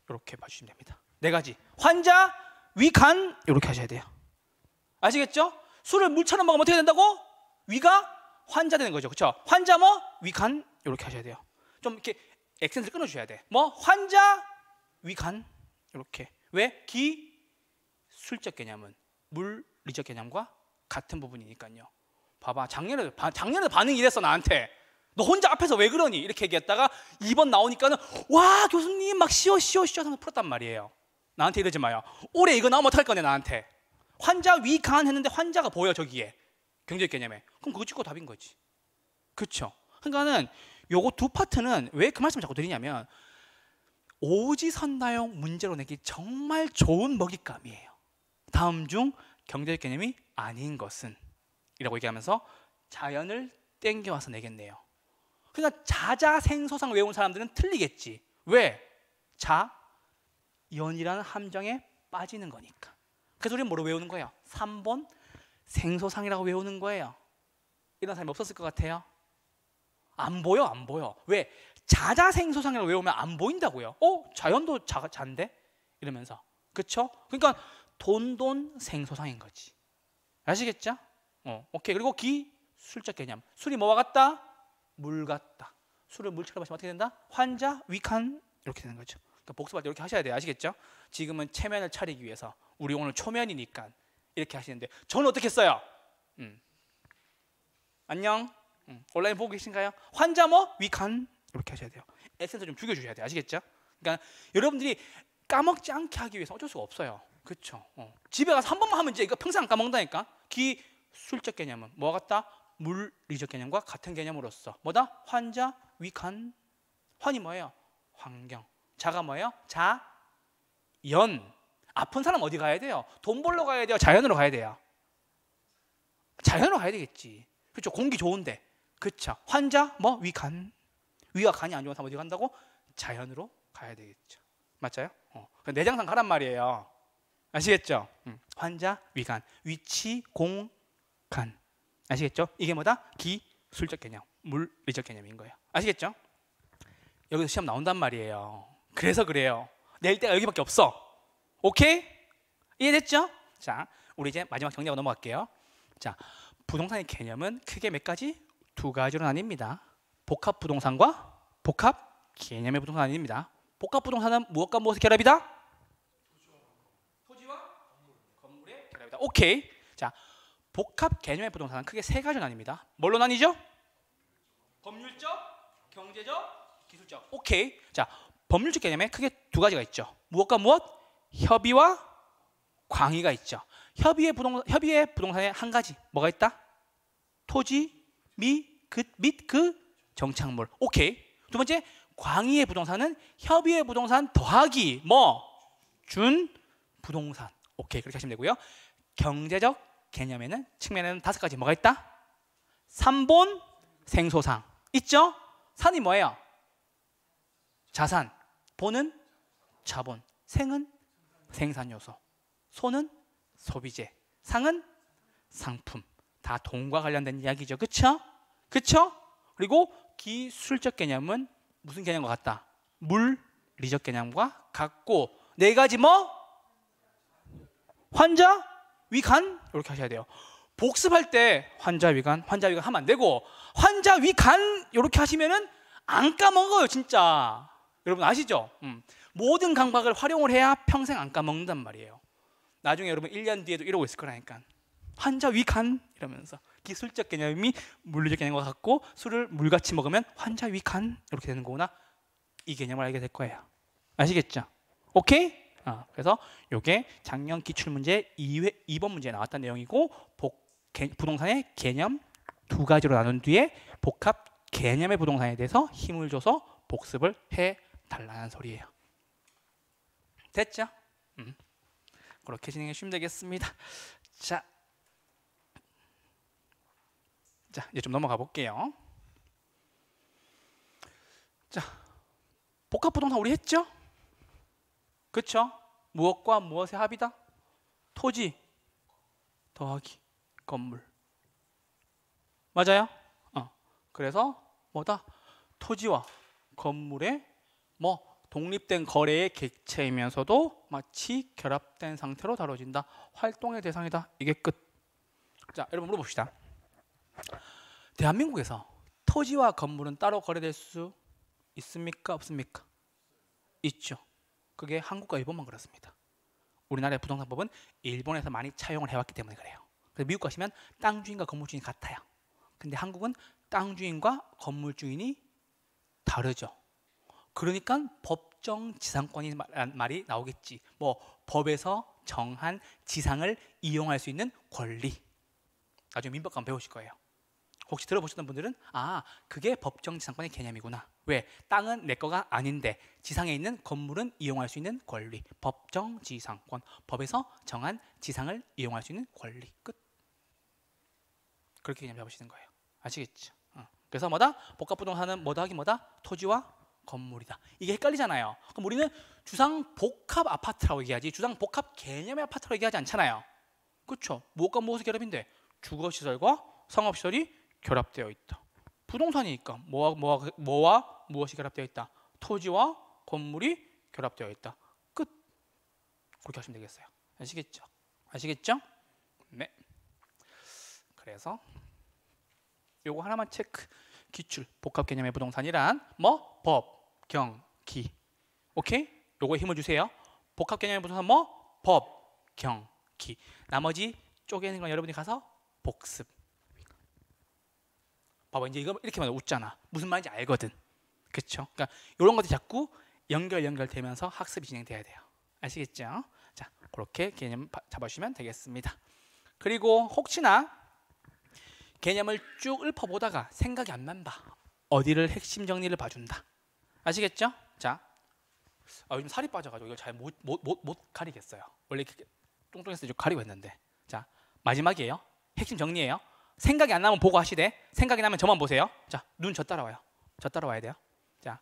이렇게 봐주시면 됩니다. 네 가지. 환자, 위, 간 이렇게 하셔야 돼요. 아시겠죠? 술을 물처럼 먹으면 어떻게 된다고? 위가 환자 되는 거죠. 그렇죠? 환자 뭐? 위간 이렇게 하셔야 돼요. 좀 이렇게 액센트를 끊어주셔야 돼. 뭐? 환자, 위간 이렇게. 왜? 기술적 개념은 물리적 개념과 같은 부분이니까요. 봐봐, 작년에 작년에 반응이 이랬어 나한테. 너 혼자 앞에서 왜 그러니? 이렇게 얘기했다가 이 번 나오니까는 와, 교수님 막 쉬어 쉬어 쉬어 하면서 풀었단 말이에요. 나한테 이러지 마요. 올해 이거 나오면 어떡할 거냐 나한테. 환자, 위, 간 했는데 환자가 보여 저기에. 경제적 개념에. 그럼 그거 찍고 답인 거지. 그렇죠? 그러니까는 요거 두 파트는 왜 그 말씀을 자꾸 드리냐면 오지 선다형 문제로 내기 정말 좋은 먹잇감이에요. 다음 중 경제적 개념이 아닌 것은? 이라고 얘기하면서 자연을 땡겨와서 내겠네요. 그러니까 자자생소상 외운 사람들은 틀리겠지. 왜? 자, 연이라는 함정에 빠지는 거니까. 그래서 우리는 뭐로 외우는 거예요? 삼 번 생소상이라고 외우는 거예요. 이런 사람이 없었을 것 같아요. 안 보여, 안 보여. 왜? 자자생소상이라고 외우면 안 보인다고요. 어? 자연도 자, 잔데? 이러면서. 그렇죠? 그러니까 돈돈 생소상인 거지. 아시겠죠? 어, 오케이. 그리고 기, 술적 개념. 술이 뭐와 같다? 물 같다. 술을 물처럼 마시면 어떻게 된다? 환자, 위칸 이렇게 되는 거죠. 그러니까 복습할 때 이렇게 하셔야 돼요. 아시겠죠? 지금은 체면을 차리기 위해서 우리 오늘 초면이니까 이렇게 하시는데 저는 어떻게 했어요? 음. 안녕. 음. 온라인 보고 계신가요? 환자 뭐? 위칸 이렇게 하셔야 돼요. 액센트 좀 죽여주셔야 돼요. 아시겠죠? 그러니까 여러분들이 까먹지 않게 하기 위해서 어쩔 수가 없어요. 그렇죠. 어. 집에 가서 한 번만 하면 이제 이거 평생 안 까먹는다니까. 기, 술적 개념은 뭐와 같다? 물리적 개념과 같은 개념으로서 뭐다? 환자, 위칸. 환이 뭐예요? 환경. 자가 뭐예요? 자, 연. 아픈 사람 어디 가야 돼요? 돈 벌러 가야 돼요? 자연으로 가야 돼요? 자연으로 가야 되겠지. 그렇죠. 공기 좋은데. 그렇죠. 환자, 뭐? 위칸. 위와 간이 안 좋은 사람 어디 간다고? 자연으로 가야 되겠죠. 맞아요? 어. 내장산 가란 말이에요. 아시겠죠? 음. 환자, 위간, 위치, 공간. 아시겠죠? 이게 뭐다? 기술적 개념, 물리적 개념인 거예요. 아시겠죠? 여기서 시험 나온단 말이에요. 그래서 그래요. 낼 때가 여기밖에 없어. 오케이? 이해됐죠? 자, 우리 이제 마지막 정리하고 넘어갈게요. 자, 부동산의 개념은 크게 몇 가지? 두 가지로 나뉩니다. 복합 부동산과 복합 개념의 부동산이 아닙니다. 복합 부동산은 무엇과 무엇의 결합이다? 오케이. 자, 복합 개념의 부동산은 크게 세 가지로 나뉩니다. 뭘로 나뉘죠? 법률적, 경제적, 기술적. 오케이. 자, 법률적 개념에 크게 두 가지가 있죠. 무엇과 무엇? 협의와 광의가 있죠. 협의의 부동산, 협의의 부동산에 한 가지 뭐가 있다? 토지, 미, 그, 및 그 정착물. 오케이. 두 번째, 광의의 부동산은 협의의 부동산 더하기 뭐? 준 부동산. 오케이. 그렇게 하시면 되고요. 경제적 개념에는 측면에는 다섯 가지 뭐가 있다? 삼 본 생소상 있죠? 산이 뭐예요? 자산, 본은 자본, 생은 생산요소, 소는 소비재, 상은 상품. 다 돈과 관련된 이야기죠. 그쵸? 그쵸? 그리고 기술적 개념은 무슨 개념과 같다? 물리적 개념과 같고 네 가지 뭐? 환자? 위간 이렇게 하셔야 돼요. 복습할 때 환자 위간, 환자 위간 하면 안 되고 환자 위간 이렇게 하시면은 안 까먹어요, 진짜. 여러분 아시죠? 음. 모든 강박을 활용을 해야 평생 안 까먹는단 말이에요. 나중에 여러분 일 년 뒤에도 이러고 있을 거라니까. 환자 위간 이러면서 기술적 개념이 물리적 개념과 같고 술을 물같이 먹으면 환자 위간 이렇게 되는 거구나. 이 개념을 알게 될 거예요. 아시겠죠? 오케이? 아, 그래서 이게 작년 기출문제 이 번 문제에 나왔던 내용이고 복, 개, 부동산의 개념 두 가지로 나눈 뒤에 복합 개념의 부동산에 대해서 힘을 줘서 복습을 해달라는 소리예요. 됐죠? 음. 그렇게 진행해 주시면 되겠습니다. 자, 자 이제 좀 넘어가 볼게요. 자, 복합 부동산 우리 했죠? 그렇죠? 무엇과 무엇의 합이다? 토지 더하기 건물. 맞아요? 어. 그래서 뭐다? 토지와 건물의 뭐 독립된 거래의 객체이면서도 마치 결합된 상태로 다뤄진다. 활동의 대상이다. 이게 끝. 자, 여러분 물어봅시다. 대한민국에서 토지와 건물은 따로 거래될 수 있습니까? 없습니까? 있죠. 그게 한국과 일본만 그렇습니다. 우리나라의 부동산법은 일본에서 많이 차용을 해왔기 때문에 그래요. 그래서 미국 가시면 땅 주인과 건물 주인이 같아요. 근데 한국은 땅 주인과 건물 주인이 다르죠. 그러니까 법정 지상권이 말이 나오겠지. 뭐 법에서 정한 지상을 이용할 수 있는 권리. 나중에 민법 가면 배우실 거예요. 혹시 들어보셨던 분들은 아, 그게 법정지상권의 개념이구나. 왜? 땅은 내 거가 아닌데 지상에 있는 건물은 이용할 수 있는 권리. 법정지상권. 법에서 정한 지상을 이용할 수 있는 권리. 끝. 그렇게 개념 잡으시는 거예요. 아시겠죠? 어. 그래서 뭐다? 복합부동산은 뭐다 하긴 뭐다? 토지와 건물이다. 이게 헷갈리잖아요. 그럼 우리는 주상복합 아파트라고 얘기하지 주상복합 개념의 아파트라고 얘기하지 않잖아요. 그렇죠? 무엇과 무엇의 결합인데? 주거시설과 상업시설이 결합되어 있다. 부동산이니까 뭐와, 뭐와, 뭐와 무엇이 결합되어 있다? 토지와 건물이 결합되어 있다. 끝. 그렇게 하시면 되겠어요. 아시겠죠? 아시겠죠? 네. 그래서 요거 하나만 체크. 기출, 복합 개념의 부동산이란 뭐? 법, 경, 기. 오케이? 요거에 힘을 주세요. 복합 개념의 부동산 뭐? 법, 경, 기. 나머지 쪼개는 건 여러분이 가서 복습. 봐봐, 이제 이거 이렇게만 웃잖아. 무슨 말인지 알거든. 그렇죠? 그러니까 이런 것들이 자꾸 연결 연결되면서 학습이 진행돼야 돼요. 아시겠죠? 자, 그렇게 개념 잡아주시면 되겠습니다. 그리고 혹시나 개념을 쭉 읊어보다가 생각이 안 난다. 어디를 핵심 정리를 봐준다. 아시겠죠? 자, 아, 요즘 살이 빠져가지고 이걸 잘 못 못 못 못 가리겠어요. 원래 이렇게 뚱뚱해서 좀 가리고 했는데. 자, 마지막이에요. 핵심 정리예요. 생각이 안 나면 보고 하시되 생각이 나면 저만 보세요. 자, 눈 저 따라와요. 저 따라와야 돼요. 자,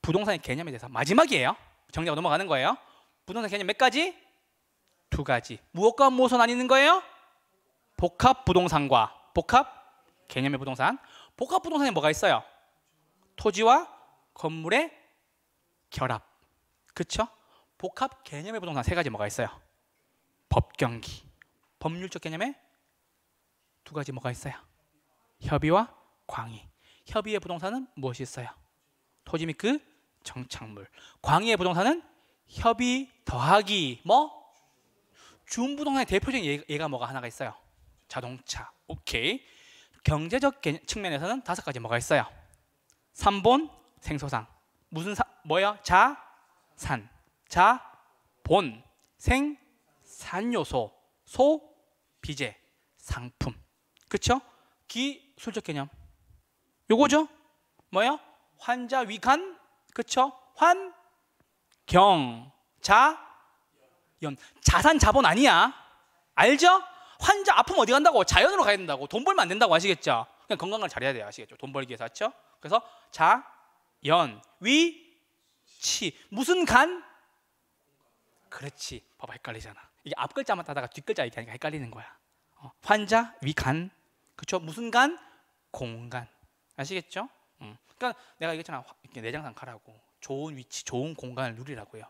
부동산의 개념에 대해서 마지막이에요. 정리하고 넘어가는 거예요. 부동산 개념 몇 가지? 두 가지. 무엇과 무엇은 아니는 거예요? 복합 부동산과 복합 개념의 부동산. 복합 부동산에 뭐가 있어요? 토지와 건물의 결합. 그렇죠? 복합 개념의 부동산 세 가지 뭐가 있어요? 법경기. 법률적 개념에 두 가지 뭐가 있어요? 협의와 광의. 협의의 부동산은 무엇이 있어요? 토지 및 그 정착물. 광의의 부동산은 협의 더하기 뭐? 준부동산의 대표적인 예가 뭐가 하나가 있어요? 자동차. 오케이. 경제적 개념, 측면에서는 다섯 가지 뭐가 있어요? 삼본, 생소상. 무슨 사, 뭐야? 자, 산. 자, 본, 생, 산요소. 소, 비재, 상품. 그쵸? 기술적 개념. 요거죠? 뭐야? 환자, 위간. 그쵸? 환, 경, 자, 연. 자산, 자본 아니야. 알죠? 환자 아프면 어디 간다고? 자연으로 가야 된다고. 돈 벌면 안 된다고. 아시겠죠? 그냥 건강을 잘해야 돼요. 아시겠죠? 돈 벌기 위해서. 그렇죠? 그래서 자, 연, 위, 치. 무슨 간? 그렇지. 봐봐, 헷갈리잖아. 이게 앞 글자만 따다가 뒷 글자 얘기하니까 헷갈리는 거야. 어, 환자, 위, 간. 그렇죠? 무슨 간? 공간. 아시겠죠? 음. 그러니까 내가 얘기했잖아. 내장산 가라고. 좋은 위치, 좋은 공간을 누리라고요.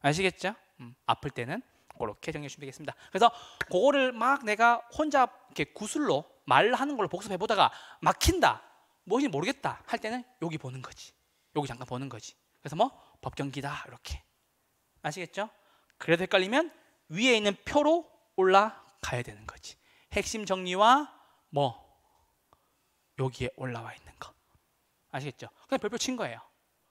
아시겠죠? 음. 아플 때는 그렇게 정리해 주시면 되겠습니다. 그래서 그거를 막 내가 혼자 이렇게 구슬로 말하는 걸로 복습해 보다가 막힌다, 뭔지 모르겠다 할 때는 여기 보는 거지. 여기 잠깐 보는 거지. 그래서 뭐 법경기다 이렇게. 아시겠죠? 그래도 헷갈리면 위에 있는 표로 올라가야 되는 거지. 핵심 정리와 뭐 여기에 올라와 있는 거. 아시겠죠? 그냥 별표 친 거예요.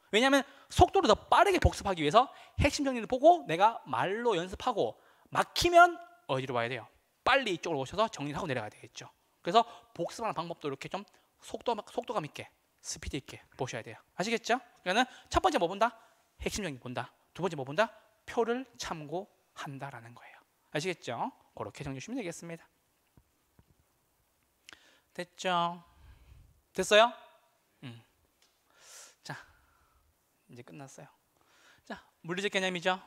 왜냐하면 속도를 더 빠르게 복습하기 위해서 핵심 정리를 보고 내가 말로 연습하고 막히면 어디로 와야 돼요? 빨리 이쪽으로 오셔서 정리를 하고 내려가야 되겠죠. 그래서 복습하는 방법도 이렇게 좀 속도, 속도감 있게 스피드 있게 보셔야 돼요. 아시겠죠? 그러니까 첫 번째 뭐 본다? 핵심 정리 본다. 두 번째 뭐 본다? 표를 참고한다라는 거예요. 아시겠죠? 그렇게 정리해 주시면 되겠습니다. 됐죠? 됐어요? 음. 자. 이제 끝났어요. 자, 물리적 개념이죠.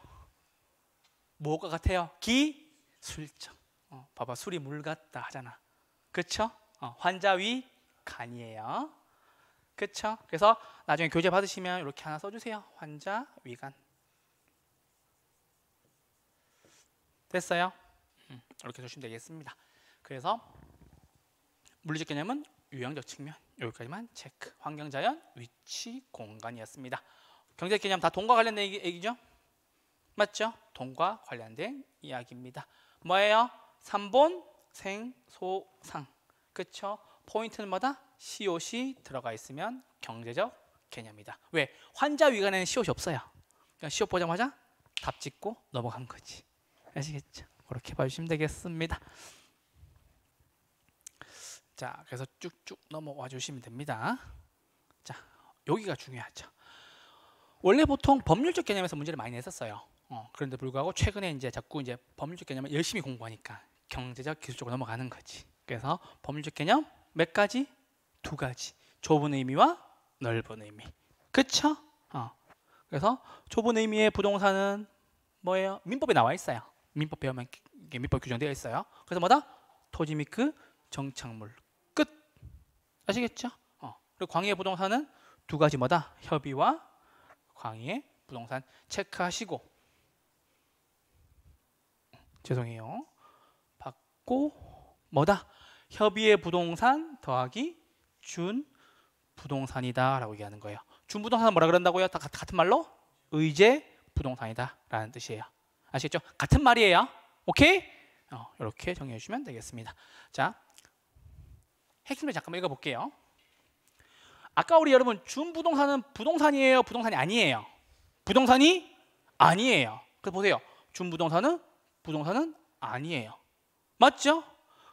뭐가 같아요? 기술적. 어, 봐봐, 술이 물 같다 하잖아. 그쵸? 어, 환자 위 간이에요. 그쵸? 그래서 나중에 교재 받으시면 이렇게 하나 써주세요. 환자 위간. 됐어요? 음, 이렇게 주시면 되겠습니다. 그래서 물리적 개념은 유형적 측면 여기까지만 체크. 환경, 자연, 위치, 공간이었습니다. 경제 개념 다 돈과 관련된 얘기, 얘기죠? 맞죠? 돈과 관련된 이야기입니다. 뭐예요? 삼본, 생, 소, 상. 그쵸? 포인트는 뭐다? 시옷이 들어가 있으면 경제적 개념이다. 왜? 환자 위간에는 시옷이 없어요. 그냥 시옷 보자마자 답 짓고 넘어간 거지. 아시겠죠? 그렇게 봐주시면 되겠습니다. 자, 그래서 쭉쭉 넘어와 주시면 됩니다. 자, 여기가 중요하죠. 원래 보통 법률적 개념에서 문제를 많이 냈었어요. 어, 그런데 불구하고 최근에 이제 자꾸 이제 법률적 개념을 열심히 공부하니까 경제적 기술적으로 넘어가는 거지. 그래서 법률적 개념 몇 가지? 두 가지. 좁은 의미와 넓은 의미. 그쵸? 어. 그래서 좁은 의미의 부동산은 뭐예요? 민법에 나와 있어요. 민법 배우면 이게 민법 규정되어 있어요. 그래서 뭐다? 토지 및 그 정착물. 끝. 아시겠죠? 어. 그리고 광의의 부동산은 두 가지 뭐다? 협의와 광의의 부동산. 체크하시고, 죄송해요, 받고 뭐다? 협의의 부동산 더하기 준 부동산이다 라고 얘기하는 거예요. 준 부동산은 뭐라 그런다고요? 다 같은 말로 의제 부동산이다 라는 뜻이에요. 아시겠죠? 같은 말이에요. 오케이? 어, 이렇게 정리해 주시면 되겠습니다. 자, 핵심을 잠깐만 읽어볼게요. 아까 우리 여러분 준 부동산은 부동산이에요, 부동산이 아니에요? 부동산이 아니에요. 그래서 보세요. 준 부동산은 부동산은 아니에요. 맞죠?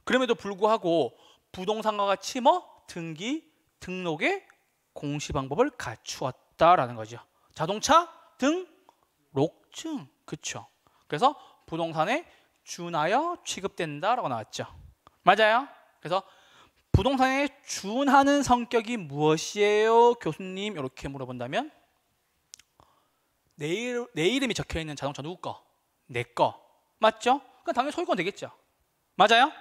그럼에도 불구하고 부동산과 같이 뭐 등기, 등록의 공시 방법을 갖추었다라는 거죠. 자동차 등록증, 그렇죠? 그래서 부동산에 준하여 취급된다라고 나왔죠. 맞아요? 그래서 부동산에 준하는 성격이 무엇이에요, 교수님? 이렇게 물어본다면 내, 일, 내 이름이 적혀있는 자동차 누구 거? 내 거. 맞죠? 그럼 당연히 소유권 되겠죠. 맞아요?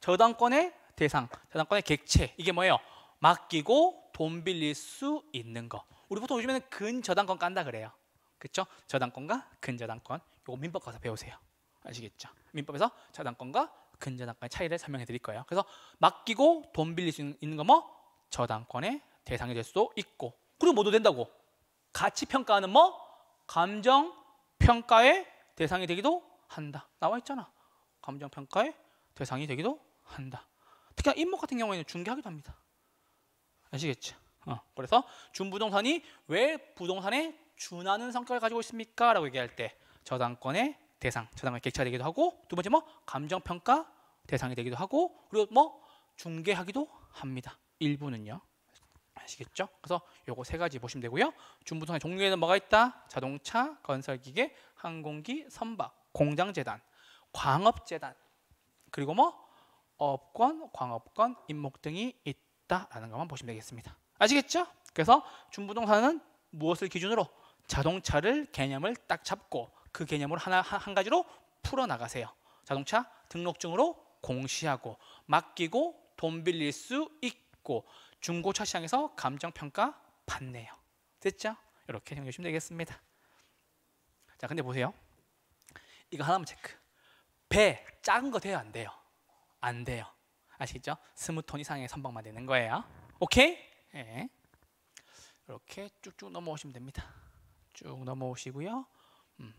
저당권의 대상, 저당권의 객체. 이게 뭐예요? 맡기고 돈 빌릴 수 있는 거. 우리 보통 요즘에는 근저당권 깐다 그래요. 그렇죠? 저당권과 근저당권. 요거 민법 가서 배우세요. 아시겠죠? 민법에서 저당권과 근저당권의 차이를 설명해 드릴 거예요. 그래서 맡기고 돈 빌릴 수 있는 거 뭐? 저당권의 대상이 될 수도 있고. 그리고 뭐도 된다고? 가치평가는 뭐? 감정평가의 대상이 되기도 한다. 나와 있잖아. 감정평가의 대상이 되기도 한다. 특히 인목 같은 경우에는 중개하기도 합니다. 아시겠죠? 어. 그래서 준부동산이 왜 부동산에 준하는 성격을 가지고 있습니까? 라고 얘기할 때 저당권의 대상, 저당권의 객체가 되기도 하고, 두 번째 뭐 감정평가 대상이 되기도 하고, 그리고 뭐 중개하기도 합니다. 일부는요. 아시겠죠? 그래서 요거 세 가지 보시면 되고요. 준부동산의 종류에는 뭐가 있다? 자동차, 건설기계, 항공기, 선박, 공장재단, 광업재단, 그리고 뭐 업권, 광업권, 임목 등이 있다라는 것만 보시면 되겠습니다. 아시겠죠? 그래서 준부동산은 무엇을 기준으로? 자동차를 개념을 딱 잡고 그 개념으로 하나 한 가지로 풀어나가세요. 자동차 등록증으로 공시하고, 맡기고 돈 빌릴 수 있고, 중고차 시장에서 감정평가 받네요. 됐죠? 이렇게 정리하시면 되겠습니다. 자, 근데 보세요. 이거 하나만 체크. 배 작은 거 돼요, 안 돼요? 안 돼요. 아시겠죠? 스무 톤 이상의 선박만 되는 거예요. 오케이? 예. 이렇게 쭉쭉 넘어오시면 됩니다. 쭉 넘어오시고요. 음.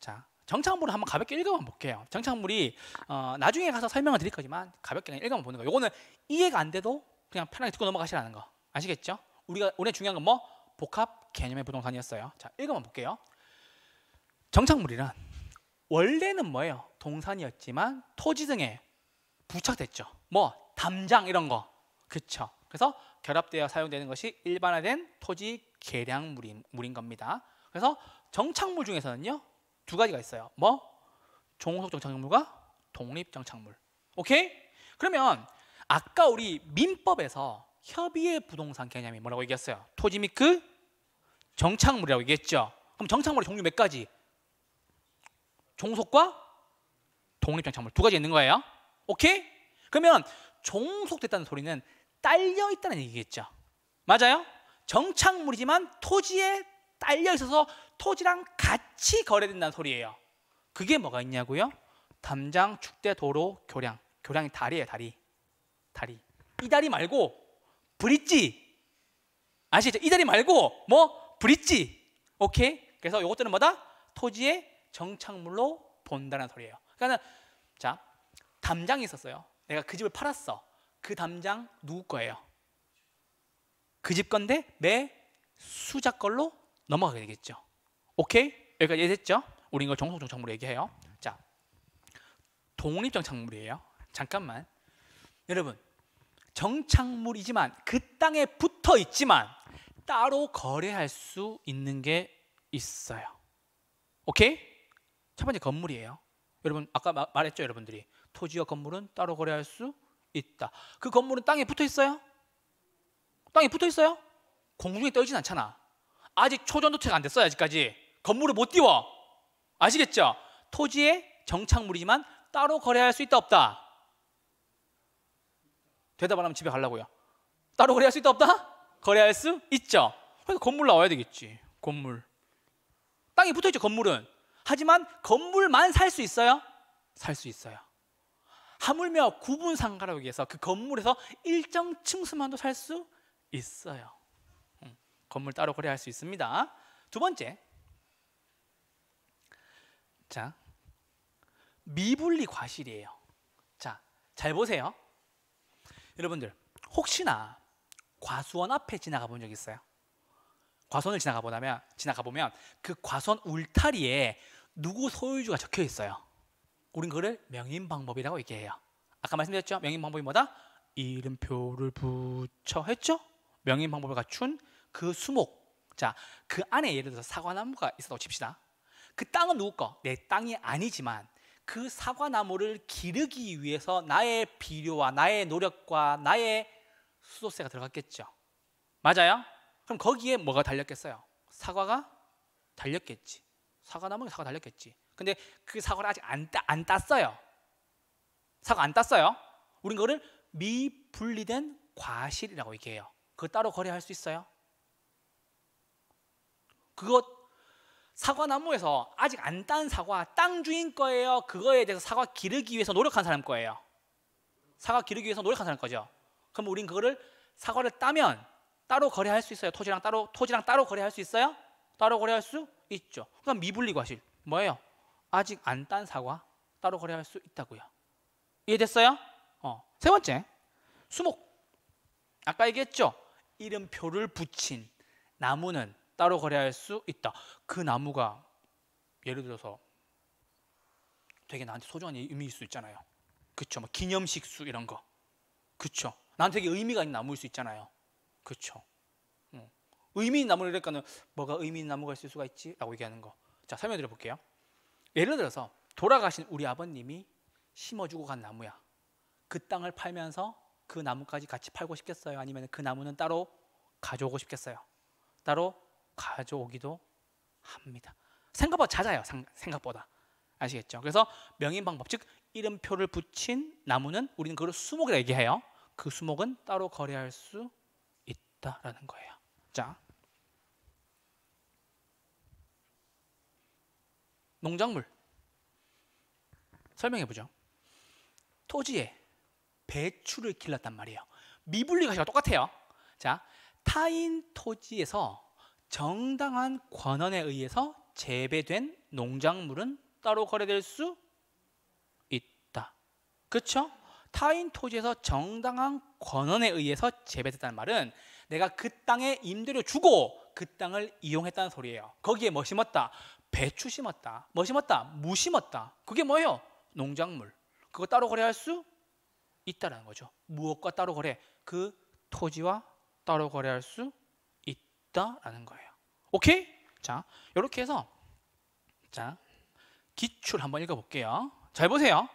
자, 정착물을 한번 가볍게 읽어만 볼게요. 정착물이 어, 나중에 가서 설명을 드릴 거지만 가볍게 그냥 읽어만 보는 거. 요거는 이해가 안 돼도 그냥 편하게 듣고 넘어가시라는 거. 아시겠죠? 우리가 오늘 중요한 건 뭐? 복합 개념의 부동산이었어요. 자, 읽어만 볼게요. 정착물이란 원래는 뭐예요? 동산이었지만 토지 등에 부착됐죠. 뭐 담장 이런 거. 그렇죠? 그래서 결합되어 사용되는 것이 일반화된 토지 계량물인 물인 겁니다. 그래서 정착물 중에서는요, 두 가지가 있어요. 뭐? 종속 정착물과 독립 정착물. 오케이? 그러면 아까 우리 민법에서 협의의 부동산 개념이 뭐라고 얘기했어요? 토지 및 그 정착물이라고 얘기했죠. 그럼 정착물의 종류 몇 가지? 종속과 독립정착물 두 가지 있는 거예요. 오케이? 그러면 종속됐다는 소리는 딸려있다는 얘기겠죠. 맞아요? 정착물이지만 토지에 딸려있어서 토지랑 같이 거래된다는 소리예요. 그게 뭐가 있냐고요? 담장, 축대, 도로, 교량. 교량이 다리예요, 다리. 다리. 이 다리 말고 브릿지. 아시죠? 이 다리 말고 뭐? 브릿지. 오케이? 그래서 요것들은 뭐다? 토지의 정착물로 본다는 소리예요. 그러니까 자, 담장이 있었어요. 내가 그 집을 팔았어. 그 담장 누구 거예요? 그 집 건데 매수자 걸로 넘어가게 되겠죠. 오케이? 여기까지 이해됐죠? 우린 이걸 종속정착물로 얘기해요. 자, 독립정착물이에요. 잠깐만. 여러분, 정착물이지만 그 땅에 붙어 있지만 따로 거래할 수 있는 게 있어요. 오케이? 첫 번째 건물이에요. 여러분 아까 마, 말했죠 여러분들이. 토지와 건물은 따로 거래할 수 있다. 그 건물은 땅에 붙어 있어요? 땅에 붙어 있어요? 공중에 떠 있진 않잖아. 아직 초전도체가 안 됐어요. 아직까지. 건물을 못 띄워. 아시겠죠? 토지의 정착물이지만 따로 거래할 수 있다 없다? 대답 안 하면 집에 가려고요. 따로 거래할 수 있다 없다? 거래할 수 있죠. 그래서 건물 나와야 되겠지. 건물. 땅에 붙어있죠 건물은. 하지만 건물만 살 수 있어요? 살 수 있어요. 하물며 구분상가라고 해서 그 건물에서 일정 층수만도 살 수 있어요. 음, 건물 따로 거래할 수 있습니다. 두 번째. 자, 미분리 과실이에요. 자, 잘 보세요. 여러분들 혹시나 과수원 앞에 지나가 본 적 있어요? 과수원을 지나가 보면 지나가 보면 그 과수원 울타리에 누구 소유주가 적혀 있어요. 우린 그걸 명인 방법이라고 얘기해요. 아까 말씀드렸죠? 명인 방법이 뭐다? 이름표를 붙여 했죠? 명인 방법을 갖춘 그 수목. 자, 그 안에 예를 들어서 사과나무가 있었다고 칩시다. 그 땅은 누구 거? 내 땅이 아니지만 그 사과나무를 기르기 위해서 나의 비료와 나의 노력과 나의 수도세가 들어갔겠죠. 맞아요? 그럼 거기에 뭐가 달렸겠어요? 사과가 달렸겠지. 사과나무에 사과 달렸겠지. 근데 그 사과를 아직 안, 따, 안 땄어요. 사과 안 땄어요. 우린 그거를 미분리된 과실이라고 얘기해요. 그거 따로 거래할 수 있어요? 그거 사과나무에서 아직 안 딴 사과, 땅 주인 거예요? 그거에 대해서 사과 기르기 위해서 노력한 사람 거예요? 사과 기르기 위해서 노력한 사람 거죠. 그럼 우린 그거를 사과를 따면 따로 거래할 수 있어요? 토지랑 따로, 토지랑 따로 거래할 수 있어요? 따로 거래할 수 있죠. 그러니까 미분리 과실 뭐예요? 아직 안 딴 사과 따로 거래할 수 있다고요. 이해됐어요? 어. 세 번째, 수목. 아까 얘기했죠? 이름표를 붙인 나무는 따로 거래할 수 있다. 그 나무가 예를 들어서 되게 나한테 소중한 의미일 수 있잖아요. 그쵸? 뭐 기념식 수 이런 거. 그쵸? 나한테 되게 의미가 있는 나무일 수 있잖아요. 그쵸? 음. 의미 있는 나무라니까는 뭐가 의미 있는 나무가 있을 수가 있지? 라고 얘기하는 거. 자, 설명 드려볼게요. 예를 들어서 돌아가신 우리 아버님이 심어주고 간 나무야. 그 땅을 팔면서 그 나무까지 같이 팔고 싶겠어요? 아니면 그 나무는 따로 가져오고 싶겠어요? 따로 가져오기도 합니다. 생각보다 잦아요. 생각보다. 아시겠죠? 그래서 명인방법, 즉 이름표를 붙인 나무는 우리는 그걸 수목이라고 얘기해요. 그 수목은 따로 거래할 수 있다라는 거예요. 자, 농작물 설명해보죠. 토지에 배추를 길렀단 말이에요. 미분리 과실과 똑같아요. 자, 타인 토지에서 정당한 권한에 의해서 재배된 농작물은 따로 거래될 수 있다. 그렇죠? 타인 토지에서 정당한 권한에 의해서 재배됐다는 말은 내가 그 땅에 임대료 주고 그 땅을 이용했다는 소리예요. 거기에 뭐 심었다? 배추 심었다. 뭐 심었다? 무 심었다. 그게 뭐예요? 농작물. 그거 따로 거래할 수 있다라는 거죠. 무엇과 따로 거래? 그 토지와 따로 거래할 수 라는 거예요. 오케이? 자, 이렇게 해서 자 기출 한번 읽어볼게요. 잘 보세요.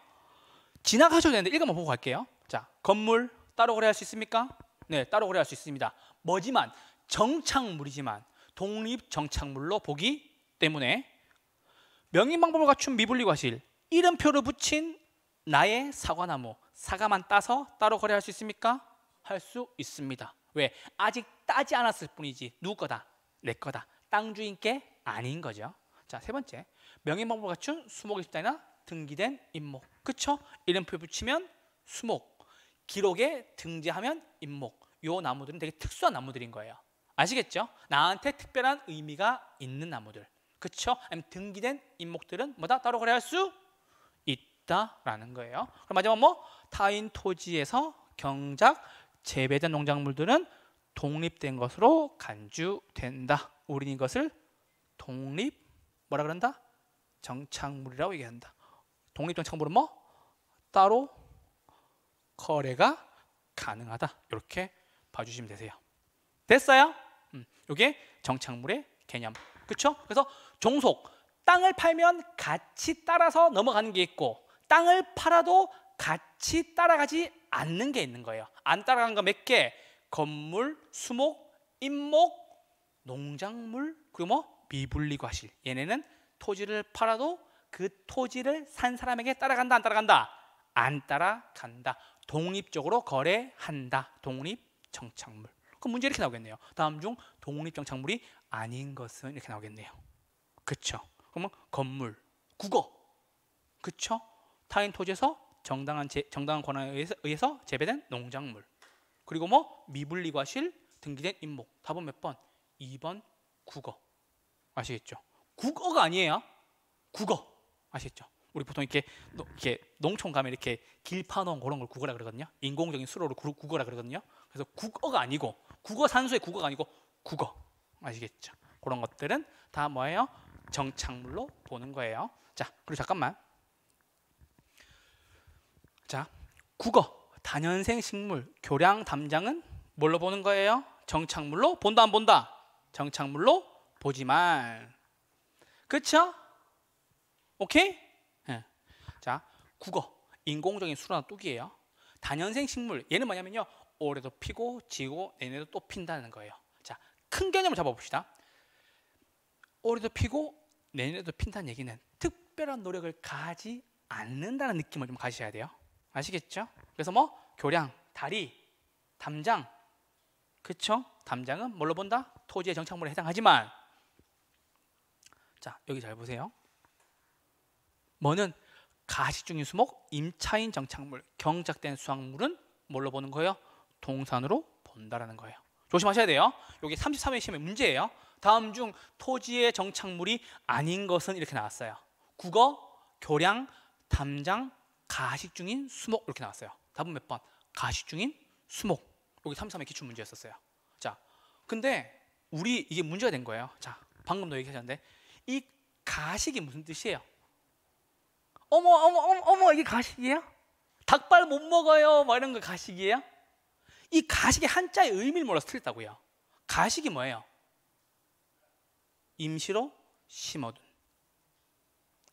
지나가셔도 되는데 읽어만 보고 갈게요. 자, 건물 따로 거래할 수 있습니까? 네, 따로 거래할 수 있습니다. 뭐지만 정착물이지만 독립 정착물로 보기 때문에 명인 방법을 갖춘 미분리 과실 이름표를 붙인 나의 사과나무 사과만 따서 따로 거래할 수 있습니까? 할 수 있습니다. 왜? 아직 따지 않았을 뿐이지 누구 거다? 내 거다. 땅 주인께 아닌 거죠. 자, 세 번째, 명인방법을 갖춘 수목의 집단이나 등기된 임목. 그쵸? 이름표 붙이면 수목, 기록에 등재하면 임목. 요 나무들은 되게 특수한 나무들인 거예요. 아시겠죠? 나한테 특별한 의미가 있는 나무들. 그쵸? 아니면 등기된 임목들은 뭐다? 따로 거래할 수 있다라는 거예요. 그럼 마지막 뭐? 타인 토지에서 경작, 재배된 농작물들은 독립된 것으로 간주된다. 우린 이것을 독립 뭐라 그런다? 정착물이라고 얘기한다. 독립 정착물은 뭐? 따로 거래가 가능하다. 이렇게 봐주시면 되세요. 됐어요? 음, 이게 정착물의 개념. 그렇죠? 그래서 종속, 땅을 팔면 같이 따라서 넘어가는 게 있고 땅을 팔아도 같이 따라가지 않는 게 있는 거예요. 안 따라간 거 몇 개? 건물, 수목, 임목, 농작물, 그리고 뭐 미분리과실. 얘네는 토지를 팔아도 그 토지를 산 사람에게 따라간다, 안 따라간다? 안 따라간다. 독립적으로 거래한다. 독립정착물. 그럼 문제 이렇게 나오겠네요. 다음 중 독립정착물이 아닌 것은 이렇게 나오겠네요. 그쵸? 그러면 건물, 국어, 그쵸? 타인 토지에서 정당한, 제, 정당한 권한에 의해서, 의해서 재배된 농작물, 그리고 뭐 미분리과실, 등기된 임목. 답은 몇 번? 이 번 국어. 아시겠죠? 국어가 아니에요. 국어. 아시겠죠? 우리 보통 이렇게, 노, 이렇게 농촌 가면 이렇게 길 파놓은 그런 걸 국어라 그러거든요. 인공적인 수로를 국어라 그러거든요. 그래서 국어가 아니고, 국어 산수의 국어가 아니고 국어. 아시겠죠? 그런 것들은 다 뭐예요? 정착물로 보는 거예요. 자, 그리고 잠깐만. 자, 국어, 다년생 식물, 교량, 담장은 뭘로 보는 거예요? 정착물로 본다, 안 본다? 정착물로 보지만, 그쵸? 오케이? 네. 자, 국어, 인공적인 수로나 뚝이에요. 다년생 식물, 얘는 뭐냐면요, 올해도 피고 지고 내년에도 또 핀다는 거예요. 자, 큰 개념을 잡아봅시다. 올해도 피고 내년에도 핀다는 얘기는 특별한 노력을 가하지 않는다는 느낌을 좀 가셔야 돼요. 아시겠죠? 그래서 뭐 교량, 다리, 담장, 그쵸? 담장은 뭘로 본다? 토지의 정착물에 해당하지만, 자, 여기 잘 보세요. 뭐는 가시중인 수목, 임차인 정착물, 경작된 수확물은 뭘로 보는 거예요? 동산으로 본다라는 거예요. 조심하셔야 돼요. 여기 삼십삼 회 시험의 문제예요. 다음 중 토지의 정착물이 아닌 것은 이렇게 나왔어요. 국어, 교량, 담장, 가시중인 수목 이렇게 나왔어요. 답은 몇 번? 가시중인 수목. 여기 삼십삼 회 기출 문제였었어요. 자, 근데 우리 이게 문제가 된 거예요. 자, 방금도 얘기하셨는데 이 가식이 무슨 뜻이에요? 어머 어머 어머 어머 이게 가식이에요? 닭발 못 먹어요 뭐 이런 거 가식이에요? 이 가식의 한자의 의미를 몰라서 틀렸다고요. 가식이 뭐예요? 임시로 심어둔.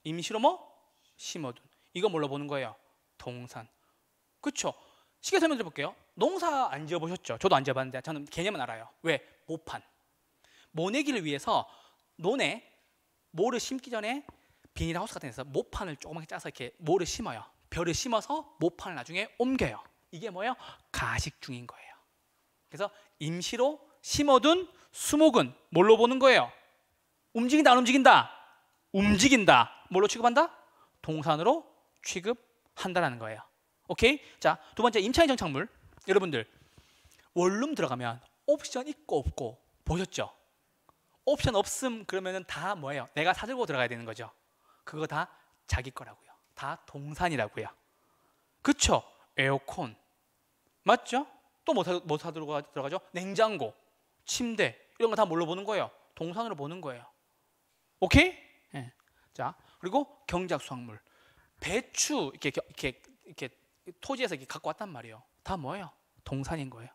임시로 뭐? 심어둔. 이거 뭘로 보는 거예요? 동산. 그렇죠? 쉽게 설명해 볼게요. 농사 안 지어보셨죠? 저도 안 지어봤는데 저는 개념은 알아요. 왜? 모판. 모내기를 위해서 논에 모를 심기 전에 비닐하우스 같은 데서 모판을 조그맣게 짜서 이렇게 모를 심어요. 벼를 심어서 모판을 나중에 옮겨요. 이게 뭐예요? 가식 중인 거예요. 그래서 임시로 심어둔 수목은 뭘로 보는 거예요? 움직인다 안 움직인다? 움직인다. 뭘로 취급한다? 동산으로 취급한다라는 거예요. 오케이? 자, 두 번째 임차인 정착물. 여러분들 원룸 들어가면 옵션 있고 없고 보셨죠? 옵션 없음 그러면은 다 뭐예요? 내가 사들고 들어가야 되는 거죠. 그거 다 자기 거라고요. 다 동산이라고요. 그쵸? 에어컨 맞죠? 또 뭐 사, 뭐 사들고 들어가죠? 냉장고, 침대 이런 거 다 뭘로 보는 거예요? 동산으로 보는 거예요. 오케이? 네. 자, 그리고 경작 수확물. 배추 이렇게 이렇게 이렇게 토지에서 이렇게 갖고 왔단 말이에요. 다 뭐예요? 동산인 거예요.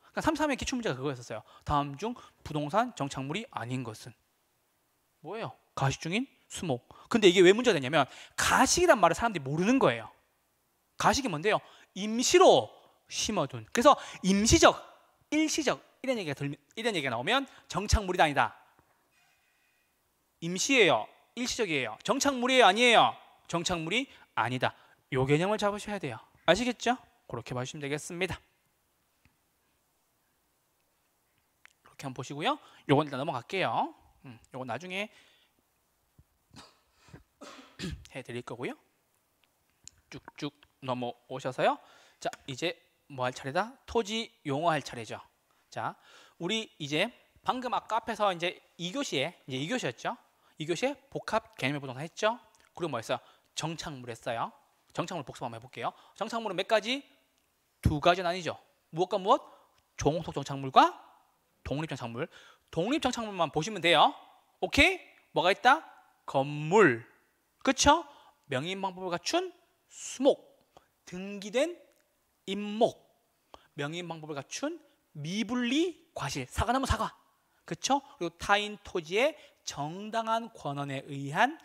그러니까 삼십삼 회 기출 문제가 그거였었어요. 다음 중 부동산 정착물이 아닌 것은 뭐예요? 가식중인 수목. 근데 이게 왜 문제가 되냐면 가식이란 말을 사람들이 모르는 거예요. 가식이 뭔데요? 임시로 심어둔. 그래서 임시적, 일시적 이런 얘기가 들면, 이런 얘기가 나오면 정착물이 아니다. 임시예요. 일시적이에요. 정착물이에요. 아니에요. 정착물이 아니다. 요 개념을 잡으셔야 돼요. 아시겠죠? 그렇게 봐주시면 되겠습니다. 이렇게 한번 보시고요. 요건 일단 넘어갈게요. 음, 요건 나중에 해드릴 거고요. 쭉쭉 넘어오셔서요. 자, 이제 뭐 할 차례다? 토지 용어할 차례죠. 자, 우리 이제 방금 아까 앞에서 이제 이 교시에 이제 이 교시였죠. 이 교시에 복합 개념의 부동산 했죠. 그리고 뭐 했어요? 정착물 했어요. 정착물 복습 한번 해볼게요. 정착물은 몇 가지? 두 가지는 아니죠. 무엇과 무엇? 종속 정착물과 독립 정착물. 독립 정착물만 보시면 돼요. 오케이? 뭐가 있다? 건물. 그쵸? 명인 방법을 갖춘 수목. 등기된 임목. 명인 방법을 갖춘 미분리 과실, 사과나무 사과, 그렇죠? 그리고 타인 토지의 정당한 권원에 의한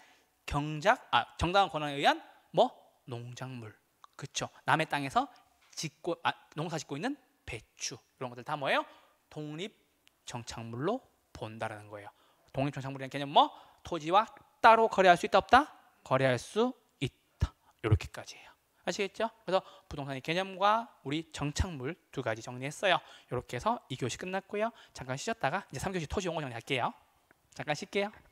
경작, 아 정당한 권원에 의한 뭐 농작물, 그렇죠? 남의 땅에서 짓고, 아, 농사 짓고 있는 배추, 이런 것들 다 뭐예요? 독립정착물로 본다라는 거예요. 독립정착물이라는 개념 뭐 토지와 따로 거래할 수 있다 없다? 거래할 수 있다. 이렇게까지예요. 아시겠죠? 그래서 부동산의 개념과 우리 정착물 두 가지 정리했어요. 이렇게 해서 이 교시 끝났고요. 잠깐 쉬었다가 이제 삼 교시 토지 용어 정리할게요. 잠깐 쉴게요.